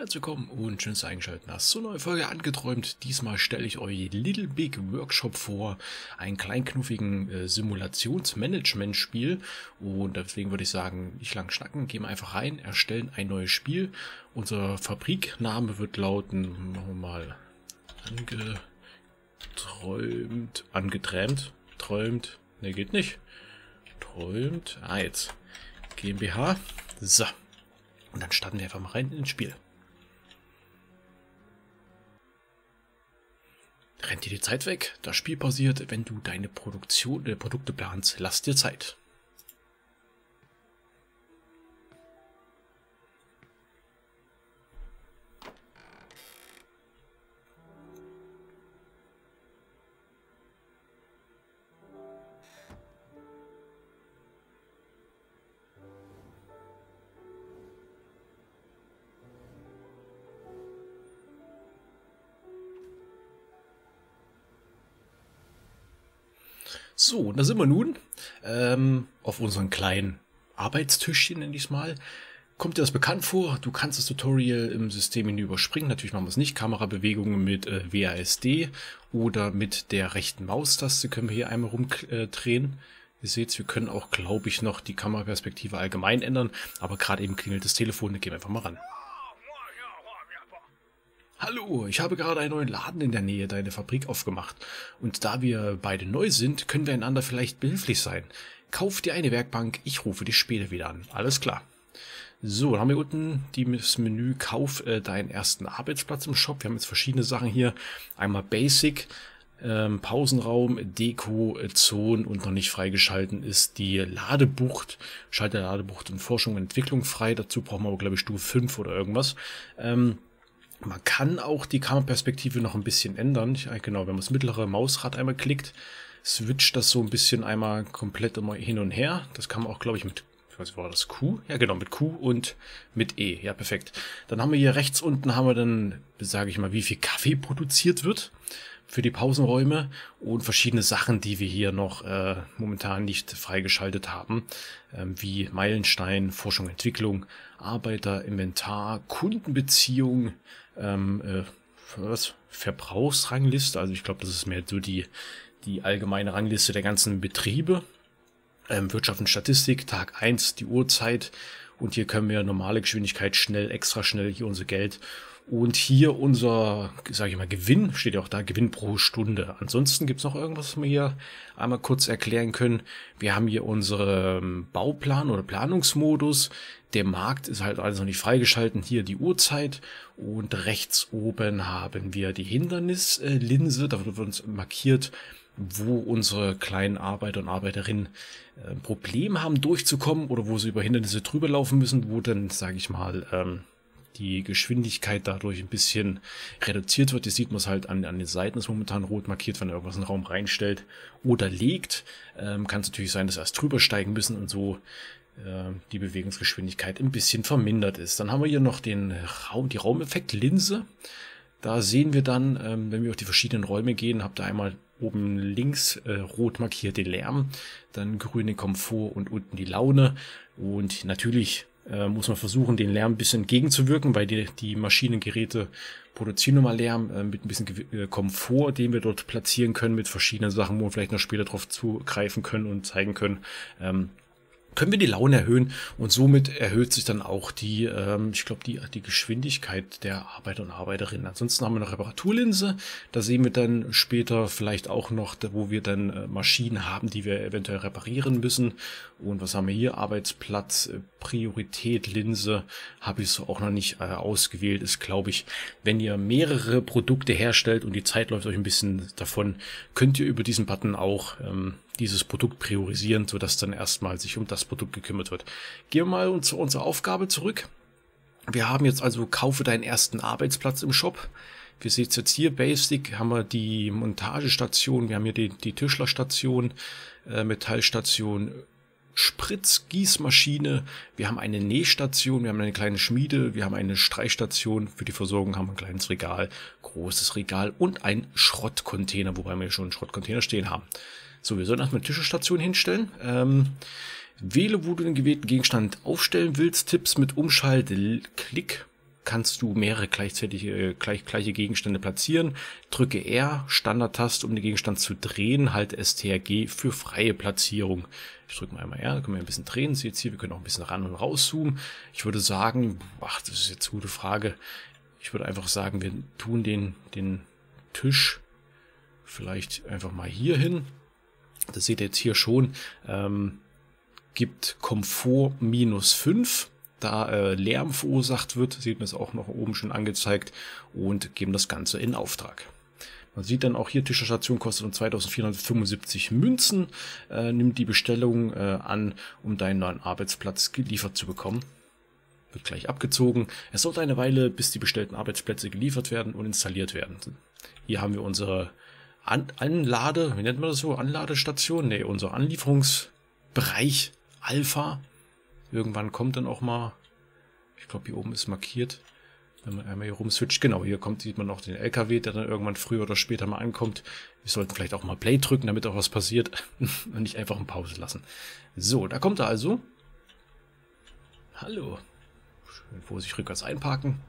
Herzlich willkommen und schön, dass du eingeschaltet hast. So, neue Folge angeträumt. Diesmal stelle ich euch Little Big Workshop vor, einen kleinknuffigen Simulationsmanagement-Spiel. Und deswegen würde ich sagen, nicht lang schnacken, gehen wir einfach rein, erstellen ein neues Spiel. Unser Fabrikname wird lauten, machen wir mal angeträumt GmbH. So, und dann starten wir einfach mal rein ins Spiel. Rennt dir die Zeit weg? Das Spiel passiert, wenn du deine Produkte planst. Lass dir Zeit. So, da sind wir nun auf unseren kleinen Arbeitstischchen, nenne ich es mal. Kommt dir das bekannt vor? Du kannst das Tutorial im Systemmenü überspringen. Natürlich machen wir es nicht. Kamerabewegungen mit WASD oder mit der rechten Maustaste können wir hier einmal rumdrehen. Ihr seht, wir können auch, glaube ich, noch die Kameraperspektive allgemein ändern. Aber gerade eben klingelt das Telefon, da gehen wir einfach mal ran. Hallo, ich habe gerade einen neuen Laden in der Nähe deiner Fabrik aufgemacht. Und da wir beide neu sind, können wir einander vielleicht behilflich sein. Kauf dir eine Werkbank, ich rufe dich später wieder an. Alles klar. So, dann haben wir unten das Menü Kauf deinen ersten Arbeitsplatz im Shop. Wir haben jetzt verschiedene Sachen hier. Einmal Basic, Pausenraum, Deko, Zonen und noch nicht freigeschalten ist die Ladebucht. Schalte der Ladebucht in Forschung und Entwicklung frei. Dazu brauchen wir aber, glaube ich, Stufe 5 oder irgendwas. Man kann auch die Kameraperspektive noch ein bisschen ändern. Genau, wenn man das mittlere Mausrad einmal klickt, switcht das so ein bisschen einmal komplett immer hin und her. Das kann man auch, glaube ich, mit, ich weiß nicht, war das Q? Ja, genau, mit Q und mit E. Ja, perfekt. Dann haben wir hier rechts unten, haben wir dann, sage ich mal, wie viel Kaffee produziert wird für die Pausenräume und verschiedene Sachen, die wir hier noch momentan nicht freigeschaltet haben, wie Meilenstein, Forschung, Entwicklung, Arbeiter, Inventar, Kundenbeziehung, Verbrauchsrangliste, also ich glaube, das ist mehr so die allgemeine Rangliste der ganzen Betriebe, Wirtschaft und Statistik, Tag 1, die Uhrzeit, und hier können wir normale Geschwindigkeit, schnell, extra schnell, hier unser Geld und hier unser, sage ich mal, Gewinn, steht ja auch da, Gewinn pro Stunde. Ansonsten gibt es noch irgendwas, was wir hier einmal kurz erklären können. Wir haben hier unseren Bauplan oder Planungsmodus. Der Markt ist halt alles noch nicht freigeschalten. Hier die Uhrzeit und rechts oben haben wir die Hindernislinse. Da wird uns markiert, wo unsere kleinen Arbeiter und Arbeiterinnen ein Problem haben, durchzukommen oder wo sie über Hindernisse drüber laufen müssen, wo dann, sage ich mal, die Geschwindigkeit dadurch ein bisschen reduziert wird. Hier sieht man es halt an den Seiten, ist momentan rot markiert, wenn er irgendwas in den Raum reinstellt oder legt. Kann es natürlich sein, dass wir erst drüber steigen müssen und so die Bewegungsgeschwindigkeit ein bisschen vermindert ist. Dann haben wir hier noch den Raum, die Raumeffektlinse. Da sehen wir dann, wenn wir auf die verschiedenen Räume gehen, habt ihr einmal oben links rot markiert den Lärm, dann grün den Komfort und unten die Laune. Und natürlich muss man versuchen, den Lärm ein bisschen entgegenzuwirken, weil die Maschinengeräte produzieren nun mal Lärm mit ein bisschen Komfort, den wir dort platzieren können mit verschiedenen Sachen, wo wir vielleicht noch später drauf zugreifen können und zeigen können. Können wir die Laune erhöhen und somit erhöht sich dann auch die, ich glaube, die Geschwindigkeit der Arbeiter und Arbeiterinnen. Ansonsten haben wir eine Reparaturlinse. Da sehen wir dann später vielleicht auch noch, wo wir dann Maschinen haben, die wir eventuell reparieren müssen. Und was haben wir hier? Arbeitsplatz, Priorität, Linse habe ich so auch noch nicht ausgewählt. Ist, glaube ich, wenn ihr mehrere Produkte herstellt und die Zeit läuft euch ein bisschen davon, könnt ihr über diesen Button auch dieses Produkt priorisieren, sodass dann erstmal sich um das Produkt gekümmert wird. Gehen wir mal zu unserer Aufgabe zurück. Wir haben jetzt also, kaufe deinen ersten Arbeitsplatz im Shop. Wir sehen es jetzt hier, Basic, haben wir die Montagestation, wir haben hier die Tischlerstation, Metallstation, Spritzgießmaschine, wir haben eine Nähstation, wir haben eine kleine Schmiede, wir haben eine Streichstation, für die Versorgung haben wir ein kleines Regal, großes Regal und ein Schrottcontainer, wobei wir schon einen Schrottcontainer stehen haben. So, wir sollen erstmal eine Tischestation hinstellen. Wähle, wo du den gewählten Gegenstand aufstellen willst. Tipps mit Umschalt, Klick, kannst du mehrere gleiche Gegenstände platzieren. Drücke R, Standardtaste, um den Gegenstand zu drehen, halt STRG für freie Platzierung. Ich drücke mal einmal R, dann können wir ein bisschen drehen. Seht ihr, wir können auch ein bisschen ran- und rauszoomen. Ich würde sagen, ach, das ist jetzt eine gute Frage. Ich würde einfach sagen, wir tun den Tisch vielleicht einfach mal hier hin. Das seht ihr jetzt hier schon, gibt Komfort -5, da Lärm verursacht wird, sieht man es auch noch oben schon angezeigt, und geben das Ganze in Auftrag. Man sieht dann auch hier, Tischstation kostet um 2475 Münzen, nimmt die Bestellung an, um deinen neuen Arbeitsplatz geliefert zu bekommen. Wird gleich abgezogen. Es dauert eine Weile, bis die bestellten Arbeitsplätze geliefert werden und installiert werden. Hier haben wir unsere Anlade, wie nennt man das so? Anladestation? Ne, unser Anlieferungsbereich Alpha. Irgendwann kommt dann auch mal, ich glaube hier oben ist markiert, wenn man einmal hier rumswitcht. Genau, hier kommt, sieht man auch den LKW, der dann irgendwann früher oder später mal ankommt. Wir sollten vielleicht auch mal Play drücken, damit auch was passiert und nicht einfach in Pause lassen. So, da kommt er also. Hallo. Schön vorsichtig rückwärts einparken.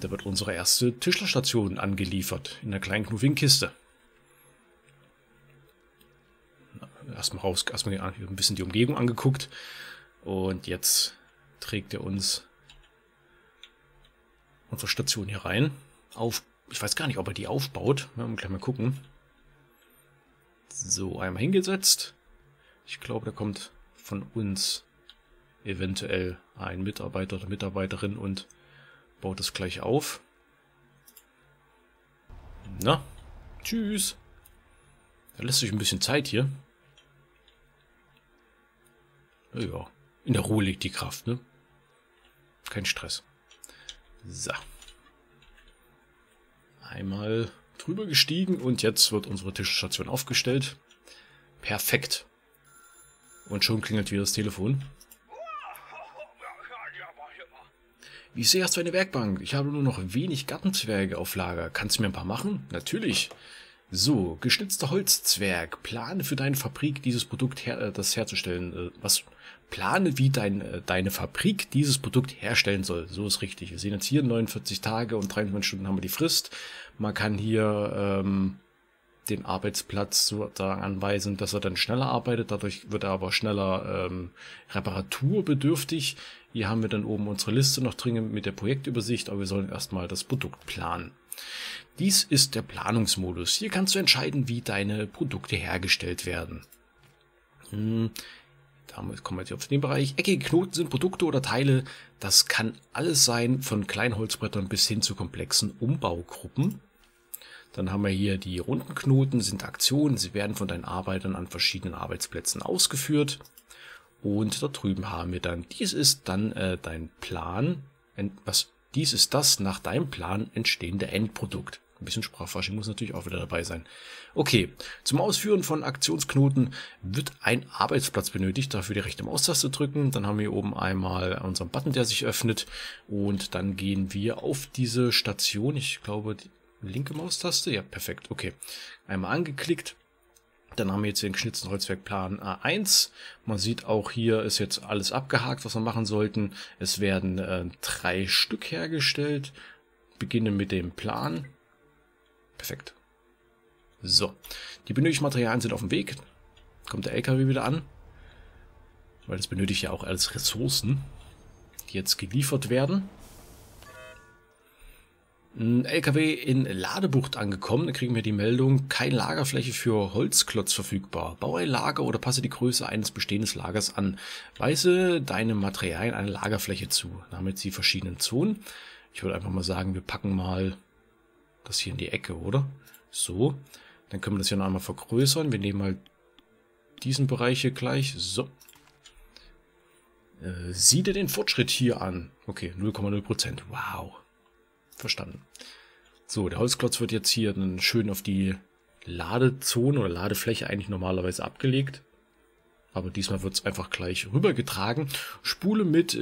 Da wird unsere erste Tischlerstation angeliefert, in der kleinen knuffigen Kiste. Erstmal ein bisschen die Umgebung angeguckt. Und jetzt trägt er uns unsere Station hier rein. Ich weiß gar nicht, ob er die aufbaut. Wir müssen gleich mal gucken. So, einmal hingesetzt. Ich glaube, da kommt von uns eventuell ein Mitarbeiter oder Mitarbeiterin und baut das gleich auf. Na, tschüss. Da lässt sich ein bisschen Zeit hier. Ja, in der Ruhe liegt die Kraft, ne? Kein Stress. So. Einmal drüber gestiegen und jetzt wird unsere Tischstation aufgestellt. Perfekt. Und schon klingelt wieder das Telefon. Wie sehr hast du eine Werkbank? Ich habe nur noch wenig Gartenzwerge auf Lager. Kannst du mir ein paar machen? Natürlich. So, geschnitzter Holzzwerg. Plane für deine Fabrik, dieses Produkt herzustellen. Plane, wie deine Fabrik dieses Produkt herstellen soll. So ist richtig. Wir sehen jetzt hier 49 Tage und 23 Stunden haben wir die Frist. Man kann hier den Arbeitsplatz sozusagen anweisen, dass er dann schneller arbeitet. Dadurch wird er aber schneller reparaturbedürftig. Hier haben wir dann oben unsere Liste noch dringend mit der Projektübersicht, aber wir sollen erstmal das Produkt planen. Dies ist der Planungsmodus. Hier kannst du entscheiden, wie deine Produkte hergestellt werden. Damit kommen wir jetzt auf den Bereich. Eckige Knoten sind Produkte oder Teile. Das kann alles sein, von Kleinholzbrettern bis hin zu komplexen Umbaugruppen. Dann haben wir hier die runden Knoten, sind Aktionen. Sie werden von deinen Arbeitern an verschiedenen Arbeitsplätzen ausgeführt. Und da drüben haben wir dann, dies ist dann dein Plan, dies ist das nach deinem Plan entstehende Endprodukt. Ein bisschen Sprachfasching muss natürlich auch wieder dabei sein. Okay, zum Ausführen von Aktionsknoten wird ein Arbeitsplatz benötigt. Dafür die rechte Maustaste drücken. Dann haben wir hier oben einmal unseren Button, der sich öffnet. Und dann gehen wir auf diese Station. Ich glaube, die linke Maustaste. Ja, perfekt. Okay, einmal angeklickt. Dann haben wir jetzt den geschnitzten Holzwerkplan A1. Man sieht auch, hier ist jetzt alles abgehakt, was wir machen sollten. Es werden 3 Stück hergestellt. Beginnen mit dem Plan. Perfekt. So, die benötigten Materialien sind auf dem Weg. Kommt der LKW wieder an. Weil das benötigt ja auch alles Ressourcen, die jetzt geliefert werden. Ein LKW in Ladebucht angekommen, da kriegen wir die Meldung, keine Lagerfläche für Holzklotz verfügbar. Baue ein Lager oder passe die Größe eines bestehenden Lagers an. Weise deinem Materialien eine Lagerfläche zu. Da haben wir jetzt die verschiedenen Zonen. Ich würde einfach mal sagen, wir packen mal das hier in die Ecke, oder? So, dann können wir das hier noch einmal vergrößern. Wir nehmen mal diesen Bereich hier gleich. So. Sieh dir den Fortschritt hier an. Okay, 0,0%. Wow. Verstanden. So, der Holzklotz wird jetzt hier dann schön auf die Ladezone oder Ladefläche eigentlich normalerweise abgelegt. Aber diesmal wird es einfach gleich rübergetragen. Spule mit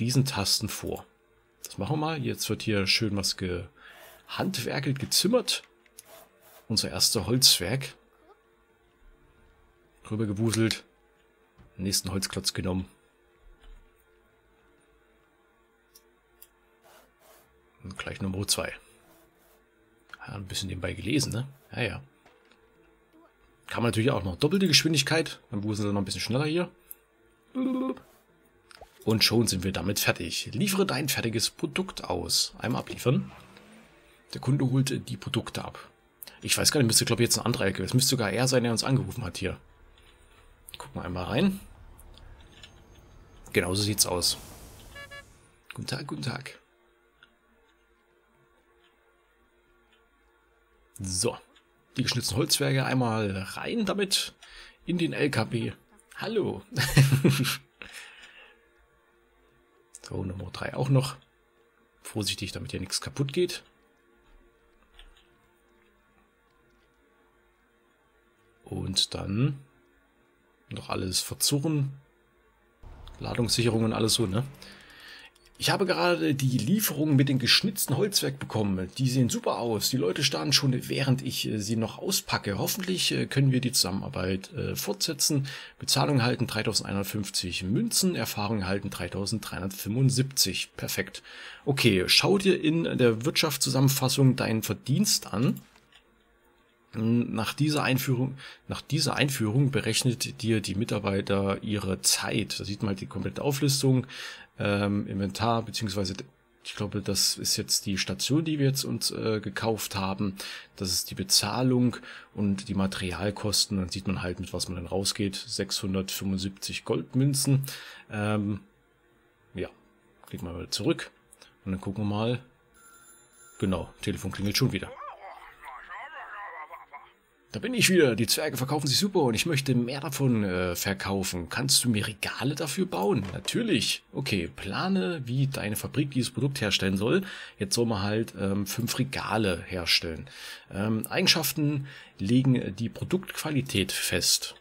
diesen Tasten vor. Das machen wir mal. Jetzt wird hier schön was gehandwerkelt, gezimmert. Unser erster Holzwerk. Rübergewuselt. Nächsten Holzklotz genommen. Und gleich Nummer 2. Ein bisschen nebenbei gelesen, ne? Ja, ja. Kann man natürlich auch noch doppelte Geschwindigkeit. Dann busen sie noch ein bisschen schneller hier. Und schon sind wir damit fertig. Liefere dein fertiges Produkt aus. Einmal abliefern. Der Kunde holt die Produkte ab. Ich weiß gar nicht, müsste, glaube ich, jetzt ein anderer Ecke. Es müsste sogar er sein, der uns angerufen hat hier. Gucken wir einmal rein. Genau so sieht's aus. Guten Tag, guten Tag. So. Die geschnitzten Holzwerke einmal rein damit in den LKW. Hallo. So, Nummer 3 auch noch. Vorsichtig, damit hier nichts kaputt geht. Und dann noch alles verzurren. Ladungssicherung und alles so, ne? Ich habe gerade die Lieferung mit dem geschnitzten Holzwerk bekommen. Die sehen super aus. Die Leute starren schon, während ich sie noch auspacke. Hoffentlich können wir die Zusammenarbeit fortsetzen. Bezahlung erhalten 3150 Münzen, Erfahrung erhalten 3375. Perfekt. Okay, schau dir in der Wirtschaftszusammenfassung deinen Verdienst an. Nach dieser Einführung berechnet dir die Mitarbeiter ihre Zeit. Da sieht man halt die komplette Auflistung, Inventar, beziehungsweise ich glaube, das ist jetzt die Station, die wir jetzt uns gekauft haben. Das ist die Bezahlung und die Materialkosten. Dann sieht man halt, mit was man dann rausgeht. 675 Goldmünzen. Ja, klicken wir mal zurück und dann gucken wir mal. Genau, Telefon klingelt schon wieder. Da bin ich wieder. Die Zwerge verkaufen sich super und ich möchte mehr davon verkaufen. Kannst du mir Regale dafür bauen? Natürlich. Okay, plane, wie deine Fabrik dieses Produkt herstellen soll. Jetzt soll man halt 5 Regale herstellen. Eigenschaften legen die Produktqualität fest.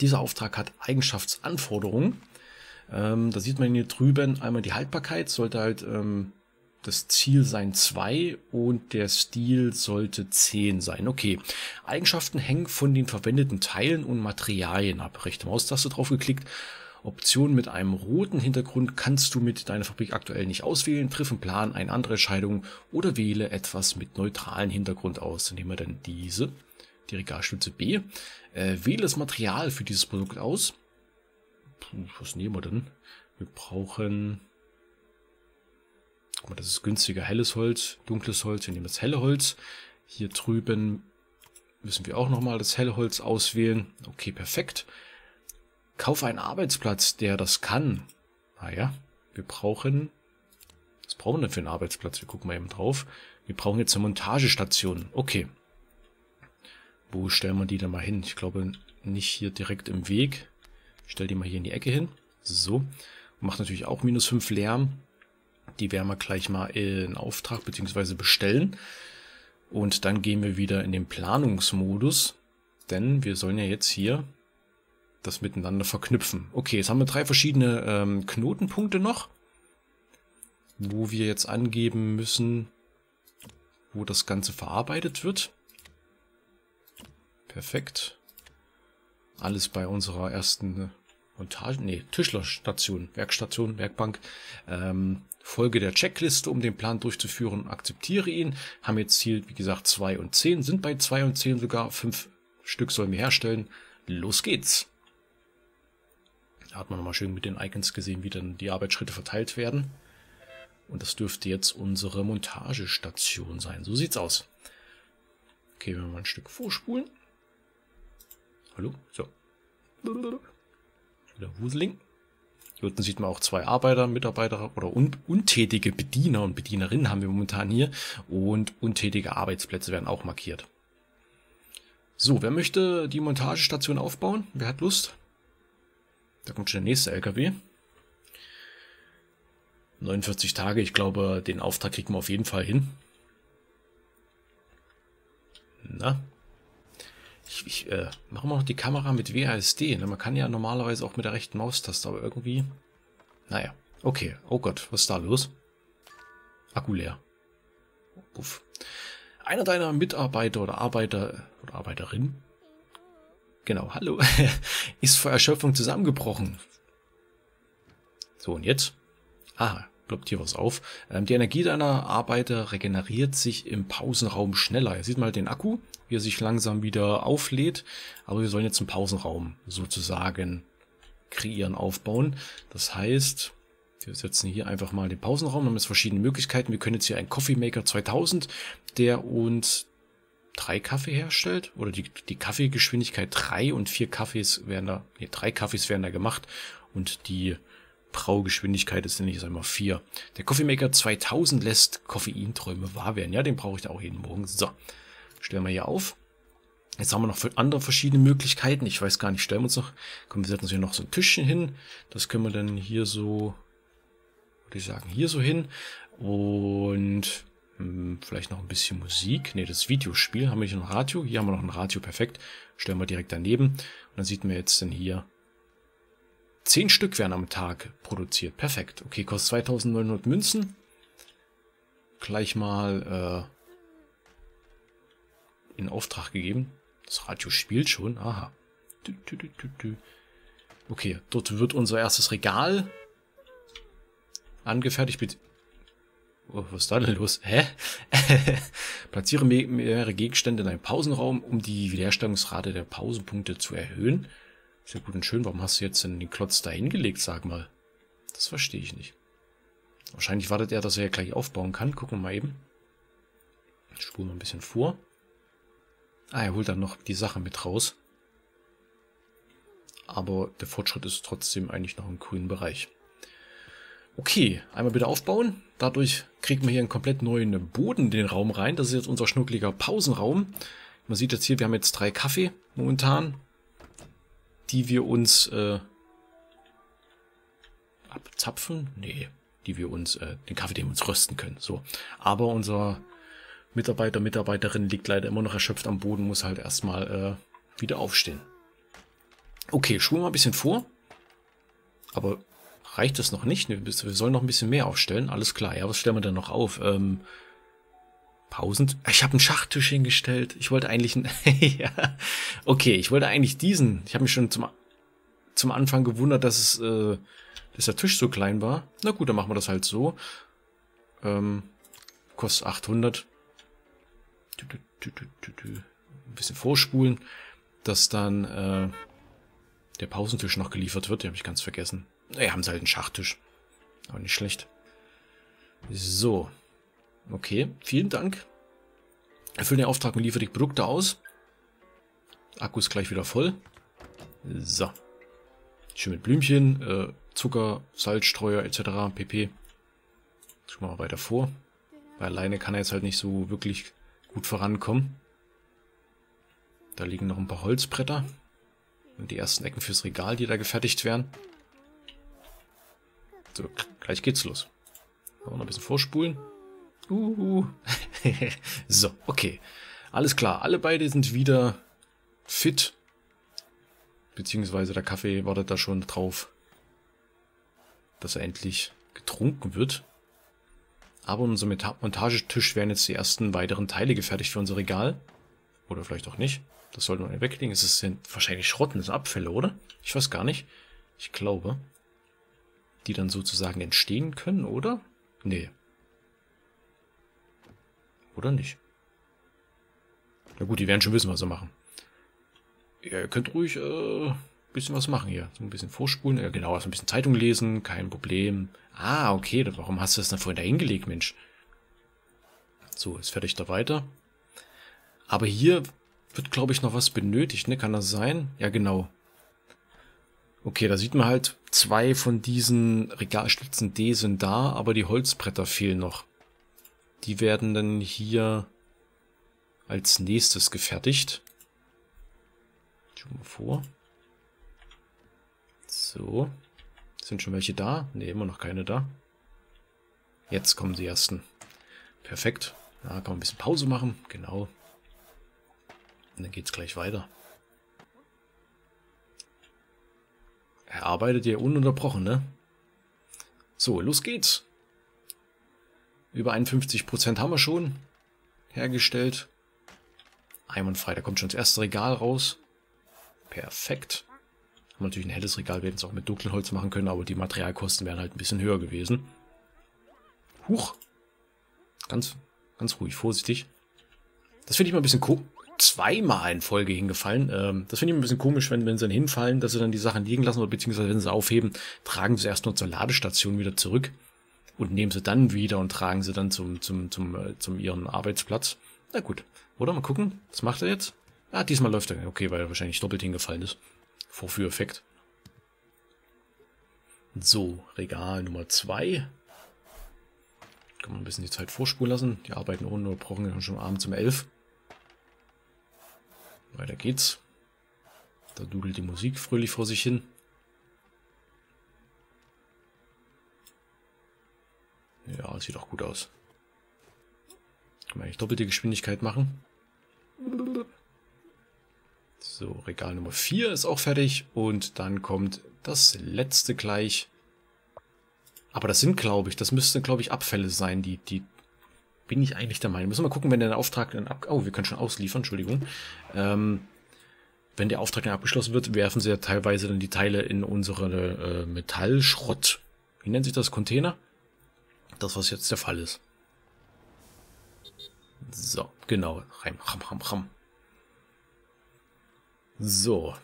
Dieser Auftrag hat Eigenschaftsanforderungen. Da sieht man hier drüben einmal die Haltbarkeit. Sollte halt... das Ziel sein 2 und der Stil sollte 10 sein. Okay, Eigenschaften hängen von den verwendeten Teilen und Materialien ab. Rechte Maustaste drauf geklickt. Optionen mit einem roten Hintergrund kannst du mit deiner Fabrik aktuell nicht auswählen. Triff im Plan eine andere Entscheidung oder wähle etwas mit neutralen Hintergrund aus. Dann nehmen wir dann die Regalstütze B. Wähle das Material für dieses Produkt aus. Puh, was nehmen wir denn? Wir brauchen... Guck mal, das ist günstiger helles Holz, dunkles Holz. Wir nehmen das helle Holz. Hier drüben müssen wir auch nochmal das helle Holz auswählen. Okay, perfekt. Kaufe einen Arbeitsplatz, der das kann. Naja, wir brauchen... Was brauchen wir denn für einen Arbeitsplatz? Wir gucken mal eben drauf. Wir brauchen jetzt eine Montagestation. Okay. Wo stellen wir die denn mal hin? Ich glaube nicht hier direkt im Weg. Ich stelle die mal hier in die Ecke hin. So. Macht natürlich auch -5 Lärm. Die werden wir gleich mal in Auftrag bzw. bestellen. Und dann gehen wir wieder in den Planungsmodus. Denn wir sollen ja jetzt hier das miteinander verknüpfen. Okay, jetzt haben wir 3 verschiedene Knotenpunkte noch. Wo wir jetzt angeben müssen, wo das Ganze verarbeitet wird. Perfekt. Alles bei unserer ersten... Tischlerstation, Werkstation, Werkbank. Folge der Checkliste, um den Plan durchzuführen. Akzeptiere ihn. Haben jetzt hier, wie gesagt, 2 und 10. Sind bei 2 und 10 sogar. 5 Stück sollen wir herstellen. Los geht's. Da hat man nochmal schön mit den Icons gesehen, wie dann die Arbeitsschritte verteilt werden. Und das dürfte jetzt unsere Montagestation sein. So sieht's aus. Okay, wenn wir mal ein Stück vorspulen. Hallo? So. Wieder Wuseling. Hier unten sieht man auch 2 Arbeiter, Mitarbeiter oder untätige Bediener und Bedienerinnen haben wir momentan hier. Und untätige Arbeitsplätze werden auch markiert. So, wer möchte die Montagestation aufbauen? Wer hat Lust? Da kommt schon der nächste LKW. 49 Tage, ich glaube, den Auftrag kriegen wir auf jeden Fall hin. Na? Ich mache mal noch die Kamera mit WASD. Ne? Man kann ja normalerweise auch mit der rechten Maustaste, aber irgendwie... Naja, okay. Oh Gott, was ist da los? Akku leer. Puff. Einer deiner Mitarbeiter oder Arbeiter oder Arbeiterin... Genau, hallo. ist vor Erschöpfung zusammengebrochen. So, und jetzt? Aha, ploppt hier was auf. Die Energie deiner Arbeiter regeneriert sich im Pausenraum schneller. Hier sieht man halt den Akku, wie er sich langsam wieder auflädt. Aber wir sollen jetzt einen Pausenraum sozusagen kreieren, aufbauen. Das heißt, wir setzen hier einfach mal den Pausenraum. Wir haben jetzt verschiedene Möglichkeiten. Wir können jetzt hier einen Coffee Maker 2000, der uns 3 Kaffee herstellt. Oder die Kaffeegeschwindigkeit 3 und 4 Kaffees werden da, nee, 3 Kaffees werden da gemacht. Und die Braugeschwindigkeit ist nämlich einmal 4. Der Coffee Maker 2000 lässt Koffeinträume wahr werden. Ja, den brauche ich da auch jeden Morgen. So, stellen wir hier auf. Jetzt haben wir noch andere verschiedene Möglichkeiten. Ich weiß gar nicht, stellen wir uns noch. Komm, wir setzen uns hier noch so ein Tischchen hin. Das können wir dann hier so, würde ich sagen, hier so hin. Und vielleicht noch ein bisschen Musik. Ne, das Videospiel. Haben wir hier noch ein Radio? Hier haben wir noch ein Radio, perfekt. Stellen wir direkt daneben. Und dann sieht man jetzt dann hier, 10 Stück werden am Tag produziert. Perfekt. Okay, kostet 2.900 Münzen. Gleich mal in Auftrag gegeben. Das Radio spielt schon. Aha. Okay, dort wird unser erstes Regal angefertigt. Oh, was ist da denn los? Hä? Platziere mehrere Gegenstände in einem Pausenraum, um die Wiederherstellungsrate der Pausenpunkte zu erhöhen. Sehr gut und schön. Warum hast du jetzt denn den Klotz da hingelegt, sag mal? Das verstehe ich nicht. Wahrscheinlich wartet er, dass er ja gleich aufbauen kann. Gucken wir mal eben. Jetzt spulen wir ein bisschen vor. Ah, er holt dann noch die Sache mit raus. Aber der Fortschritt ist trotzdem eigentlich noch im grünen Bereich. Okay, einmal bitte aufbauen. Dadurch kriegt man hier einen komplett neuen Boden in den Raum rein. Das ist jetzt unser schnuckliger Pausenraum. Man sieht jetzt hier, wir haben jetzt 3 Kaffee momentan, die wir uns abzapfen. Nee, die wir uns, den Kaffee, den wir uns rösten können. So. Aber unser Mitarbeiter, Mitarbeiterin liegt leider immer noch erschöpft am Boden, muss halt erstmal wieder aufstehen. Okay, schulen wir mal ein bisschen vor. Aber reicht das noch nicht? Wir sollen noch ein bisschen mehr aufstellen. Alles klar. Ja, was stellen wir denn noch auf? Pausen. Ich habe einen Schachtisch hingestellt. Ich wollte eigentlich einen ja. Okay, ich wollte eigentlich diesen. Ich habe mich schon zum Anfang gewundert, dass der Tisch so klein war. Na gut, dann machen wir das halt so. Kostet 800. Ein bisschen vorspulen, dass dann der Pausentisch noch geliefert wird. Den habe ich ganz vergessen. Naja, haben sie halt einen Schachtisch. Aber nicht schlecht. So. Okay, vielen Dank. Erfüll den Auftrag und liefere die Produkte aus. Akku ist gleich wieder voll. So. Schön mit Blümchen, Zucker, Salzstreuer etc. pp. Jetzt schauen wir mal weiter vor. Weil alleine kann er jetzt halt nicht so wirklich gut vorankommen. Da liegen noch ein paar Holzbretter. Und die ersten Ecken fürs Regal, die da gefertigt werden. So, gleich geht's los. Noch ein bisschen vorspulen. So, okay. Alles klar, alle beide sind wieder fit. Beziehungsweise der Kaffee wartet da schon drauf, dass er endlich getrunken wird. Aber unser Montagetisch werden jetzt die ersten weiteren Teile gefertigt für unser Regal. Oder vielleicht auch nicht. Das sollte man weglegen. Es sind wahrscheinlich Schrott, das sind Abfälle, oder? Ich weiß gar nicht. Ich glaube, die dann sozusagen entstehen können, oder? Nee. Oder nicht? Na gut, die werden schon wissen, was sie machen. Ihr könnt ruhig ein bisschen was machen hier. So ein bisschen vorspulen. Ja, genau, also ein bisschen Zeitung lesen. Kein Problem. Ah, okay. Warum hast du das dann vorhin da hingelegt, Mensch? So, jetzt fertig da weiter. Aber hier wird, glaube ich, noch was benötigt, ne? Kann das sein? Ja, genau. Okay, da sieht man halt, 2 von diesen Regalstützen D sind da, aber die Holzbretter fehlen noch. Die werden dann hier als nächstes gefertigt. Schauen wir mal vor. So. Sind schon welche da? Ne, immer noch keine da. Jetzt kommen die ersten. Perfekt. Da kann man ein bisschen Pause machen. Genau. Und dann geht's gleich weiter. Er arbeitet ja ununterbrochen, ne? So, los geht's. Über 51% haben wir schon hergestellt. Einwandfrei, da kommt schon das erste Regal raus. Perfekt. Haben natürlich ein helles Regal, wir hätten es auch mit dunklem Holz machen können, aber die Materialkosten wären halt ein bisschen höher gewesen. Huch. Ganz ruhig, vorsichtig. Das finde ich mal ein bisschen komisch. Zweimal in Folge hingefallen. Das finde ich ein bisschen komisch, wenn sie dann hinfallen, dass sie dann die Sachen liegen lassen oder beziehungsweise wenn sie aufheben, tragen sie erst nur zur Ladestation wieder zurück und nehmen sie dann wieder und tragen sie dann zum ihren Arbeitsplatz. Na gut, oder? Mal gucken. Was macht er jetzt? Ah, diesmal läuft er. Okay, weil er wahrscheinlich doppelt hingefallen ist. Vorführeffekt. So, Regal Nummer 2. Kann man ein bisschen die Zeit vorspulen lassen. Die arbeiten ununterbrochen schon abends um 11. Weiter geht's. Da dudelt die Musik fröhlich vor sich hin. Ja, sieht auch gut aus. Kann man eigentlich doppelte Geschwindigkeit machen. So, Regal Nummer 4 ist auch fertig. Und dann kommt das letzte gleich. Aber das sind, glaube ich, das müssten, glaube ich, Abfälle sein, die bin ich eigentlich der Meinung. Müssen wir mal gucken, wenn der Auftrag dann oh, wir können schon ausliefern, Entschuldigung. Wenn der Auftrag dann abgeschlossen wird, werfen sie ja teilweise dann die Teile in unsere Metallschrott. Wie nennt sich das? Container? Das, was jetzt der Fall ist. So, genau. Ram. So.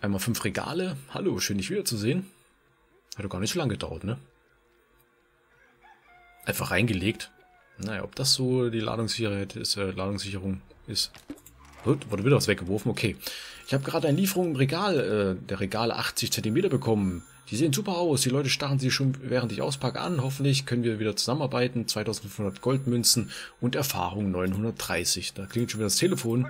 Einmal 5 Regale. Hallo, schön, dich wiederzusehen. Hat doch gar nicht so lange gedauert, ne? Einfach reingelegt. Naja, ob das so die Ladungssicherung ist. Gut, wurde wieder was weggeworfen. Okay. Ich habe gerade eine Lieferung im Regal, der Regale 80 cm bekommen. Die sehen super aus. Die Leute starren sie schon während ich auspacke an. Hoffentlich können wir wieder zusammenarbeiten. 2500 Goldmünzen und Erfahrung 930. Da klingt schon wieder das Telefon.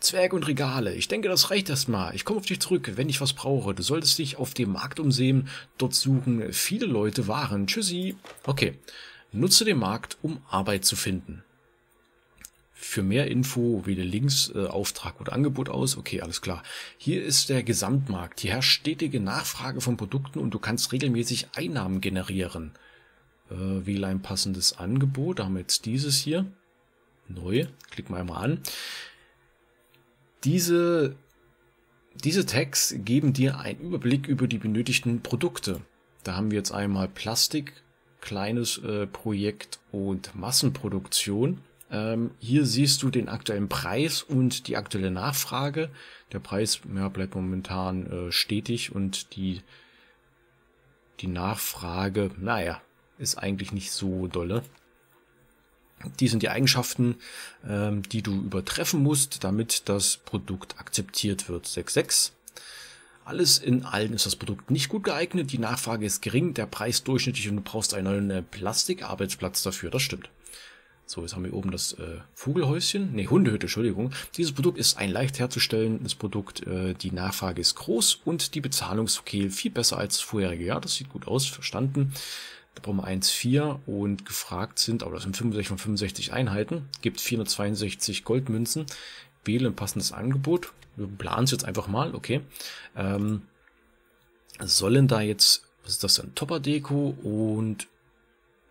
Zwerge und Regale. Ich denke, das reicht erstmal. Ich komme auf dich zurück, wenn ich was brauche. Du solltest dich auf dem Markt umsehen. Dort suchen viele Leute Waren. Tschüssi. Okay. Nutze den Markt, um Arbeit zu finden. Für mehr Info wähle links Auftrag oder Angebot aus. Okay, alles klar. Hier ist der Gesamtmarkt. Hier herrscht stetige Nachfrage von Produkten und du kannst regelmäßig Einnahmen generieren. Wähle ein passendes Angebot. Da haben wir jetzt dieses hier. Neu. Klick mal einmal an. Diese Tags geben dir einen Überblick über die benötigten Produkte. Da haben wir jetzt einmal Plastik, kleines Projekt und Massenproduktion. Hier siehst du den aktuellen Preis und die aktuelle Nachfrage. Der Preis bleibt momentan stetig und die Nachfrage, naja, ist eigentlich nicht so dolle. Die sind die Eigenschaften, die du übertreffen musst, damit das Produkt akzeptiert wird. 6,6. Alles in allem ist das Produkt nicht gut geeignet. Die Nachfrage ist gering, der Preis durchschnittlich und du brauchst einen neuen Plastikarbeitsplatz dafür. Das stimmt. So, jetzt haben wir oben das Vogelhäuschen. Ne, Hundehütte, Entschuldigung. Dieses Produkt ist ein leicht herzustellendes Produkt. Die Nachfrage ist groß und die Bezahlung ist okay. Viel besser als vorherige. Ja, das sieht gut aus. Verstanden. Da brauchen wir 1,4 und gefragt sind, aber das sind 65 von 65 Einheiten, gibt 462 Goldmünzen, wähle ein passendes Angebot, wir planen es jetzt einfach mal, okay. Sollen da jetzt, was ist das denn, Topperdeko und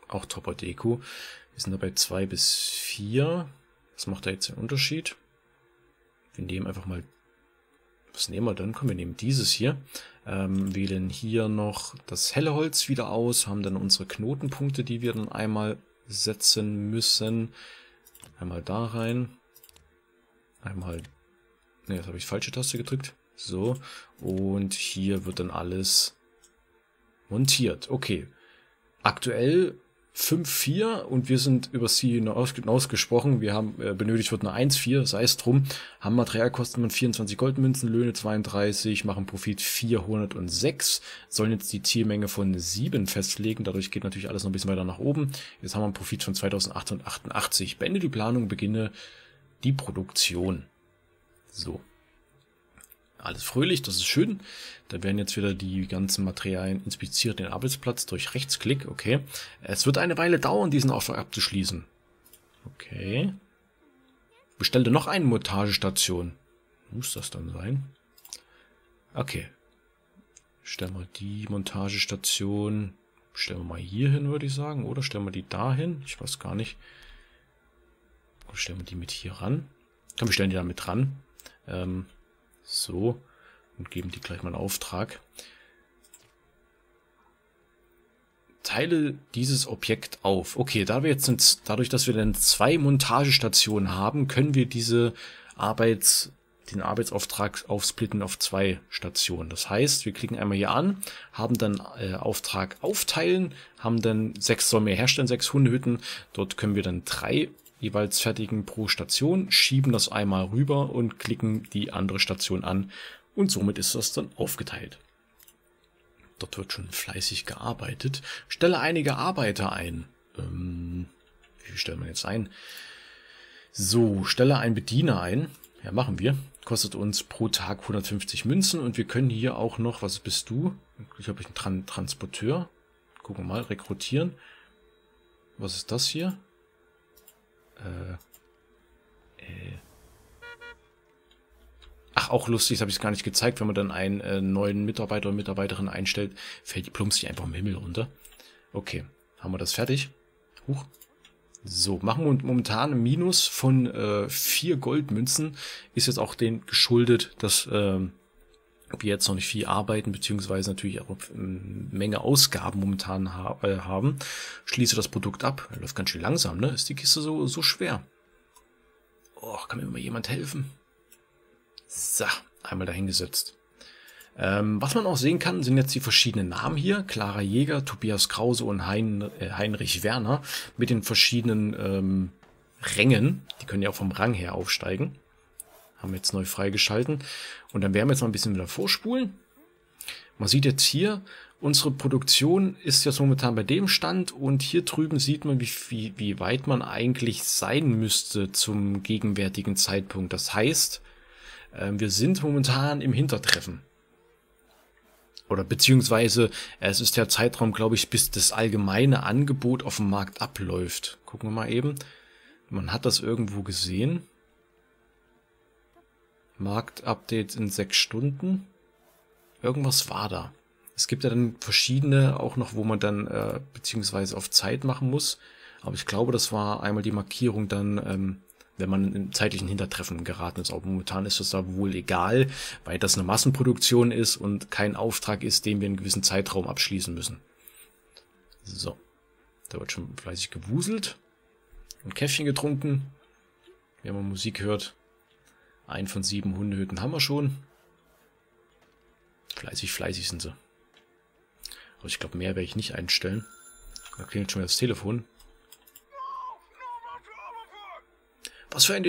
auch Topperdeko, wir sind dabei 2 bis 4, was macht da jetzt den Unterschied? Wir nehmen einfach mal, was nehmen wir dann? Komm, wir nehmen dieses hier. Wählen hier noch das helle Holz wieder aus, haben dann unsere Knotenpunkte, die wir dann einmal setzen müssen. Einmal da rein. Einmal, ne, jetzt habe ich falsche Taste gedrückt. So, und hier wird dann alles montiert. Okay, aktuell 5,4 und wir sind über sie hinausgesprochen. Wir haben benötigt wird eine 1,4, sei es drum. Haben Materialkosten von 24 Goldmünzen, Löhne 32, machen Profit 406. Sollen jetzt die Zielmenge von 7 festlegen. Dadurch geht natürlich alles noch ein bisschen weiter nach oben. Jetzt haben wir einen Profit von 2888. Beende die Planung, beginne die Produktion. So. Alles fröhlich, das ist schön. Da werden jetzt wieder die ganzen Materialien inspiziert, den Arbeitsplatz durch Rechtsklick. Okay, es wird eine Weile dauern, diesen Auftrag abzuschließen. Okay. Bestellte noch eine Montagestation. Muss das dann sein? Okay. Stellen wir die Montagestation, stellen wir mal hier hin, würde ich sagen. Oder stellen wir die da hin? Ich weiß gar nicht. Oder stellen wir die mit hier ran? Komm, wir stellen die da mit ran. So, und geben die gleich mal einen Auftrag. Teile dieses Objekt auf. Okay, da wir jetzt, dadurch, dass wir dann 2 Montagestationen haben, können wir diese den Arbeitsauftrag aufsplitten auf 2 Stationen. Das heißt, wir klicken einmal hier an, haben dann Auftrag aufteilen, haben dann 6 sollen wir herstellen, 6 Hundehütten. Dort können wir dann 3 jeweils fertigen pro Station, schieben das einmal rüber und klicken die andere Station an. Und somit ist das dann aufgeteilt. Dort wird schon fleißig gearbeitet. Stelle einige Arbeiter ein. Wie viel stellen wir jetzt ein? So, stelle einen Bediener ein. Ja, machen wir. Kostet uns pro Tag 150 Münzen und wir können hier auch noch, was bist du? Ich habe einen Transporteur. Gucken wir mal, rekrutieren. Was ist das hier? Ach, auch lustig, das habe ich gar nicht gezeigt. Wenn man dann einen neuen Mitarbeiter oder Mitarbeiterin einstellt, fällt die Plumpsi einfach im Himmel runter. Okay, haben wir das fertig. Huch. So, machen wir momentan ein Minus von 4 Goldmünzen. Ist jetzt auch dem geschuldet, dass wir jetzt noch nicht viel arbeiten, beziehungsweise natürlich auch eine Menge Ausgaben momentan haben. Schließe das Produkt ab. Läuft ganz schön langsam, ne? Ist die Kiste so schwer? Oh, kann mir mal jemand helfen? So, einmal dahingesetzt. Was man auch sehen kann, sind jetzt die verschiedenen Namen hier. Clara Jäger, Tobias Krause und Heinrich Werner mit den verschiedenen Rängen. Die können ja auch vom Rang her aufsteigen. Haben wir jetzt neu freigeschalten. Und dann werden wir jetzt mal ein bisschen wieder vorspulen. Man sieht jetzt hier, unsere Produktion ist jetzt momentan bei dem Stand. Und hier drüben sieht man, wie weit man eigentlich sein müsste zum gegenwärtigen Zeitpunkt. Das heißt, wir sind momentan im Hintertreffen. Oder beziehungsweise es ist der Zeitraum, glaube ich, bis das allgemeine Angebot auf dem Markt abläuft. Gucken wir mal eben. Man hat das irgendwo gesehen. Marktupdate in 6 Stunden. Irgendwas war da. Es gibt ja dann verschiedene auch noch, wo man dann beziehungsweise auf Zeit machen muss. Aber ich glaube, das war einmal die Markierung dann, wenn man im zeitlichen Hintertreffen geraten ist. Aber momentan ist das da wohl egal, weil das eine Massenproduktion ist und kein Auftrag ist, den wir in einem gewissen Zeitraum abschließen müssen. So, da wird schon fleißig gewuselt und Käffchen getrunken, wenn man Musik hört. 1 von 7 Hundehütten haben wir schon. Fleißig sind sie. Aber ich glaube, mehr werde ich nicht einstellen. Da klingelt schon wieder das Telefon. Was für ein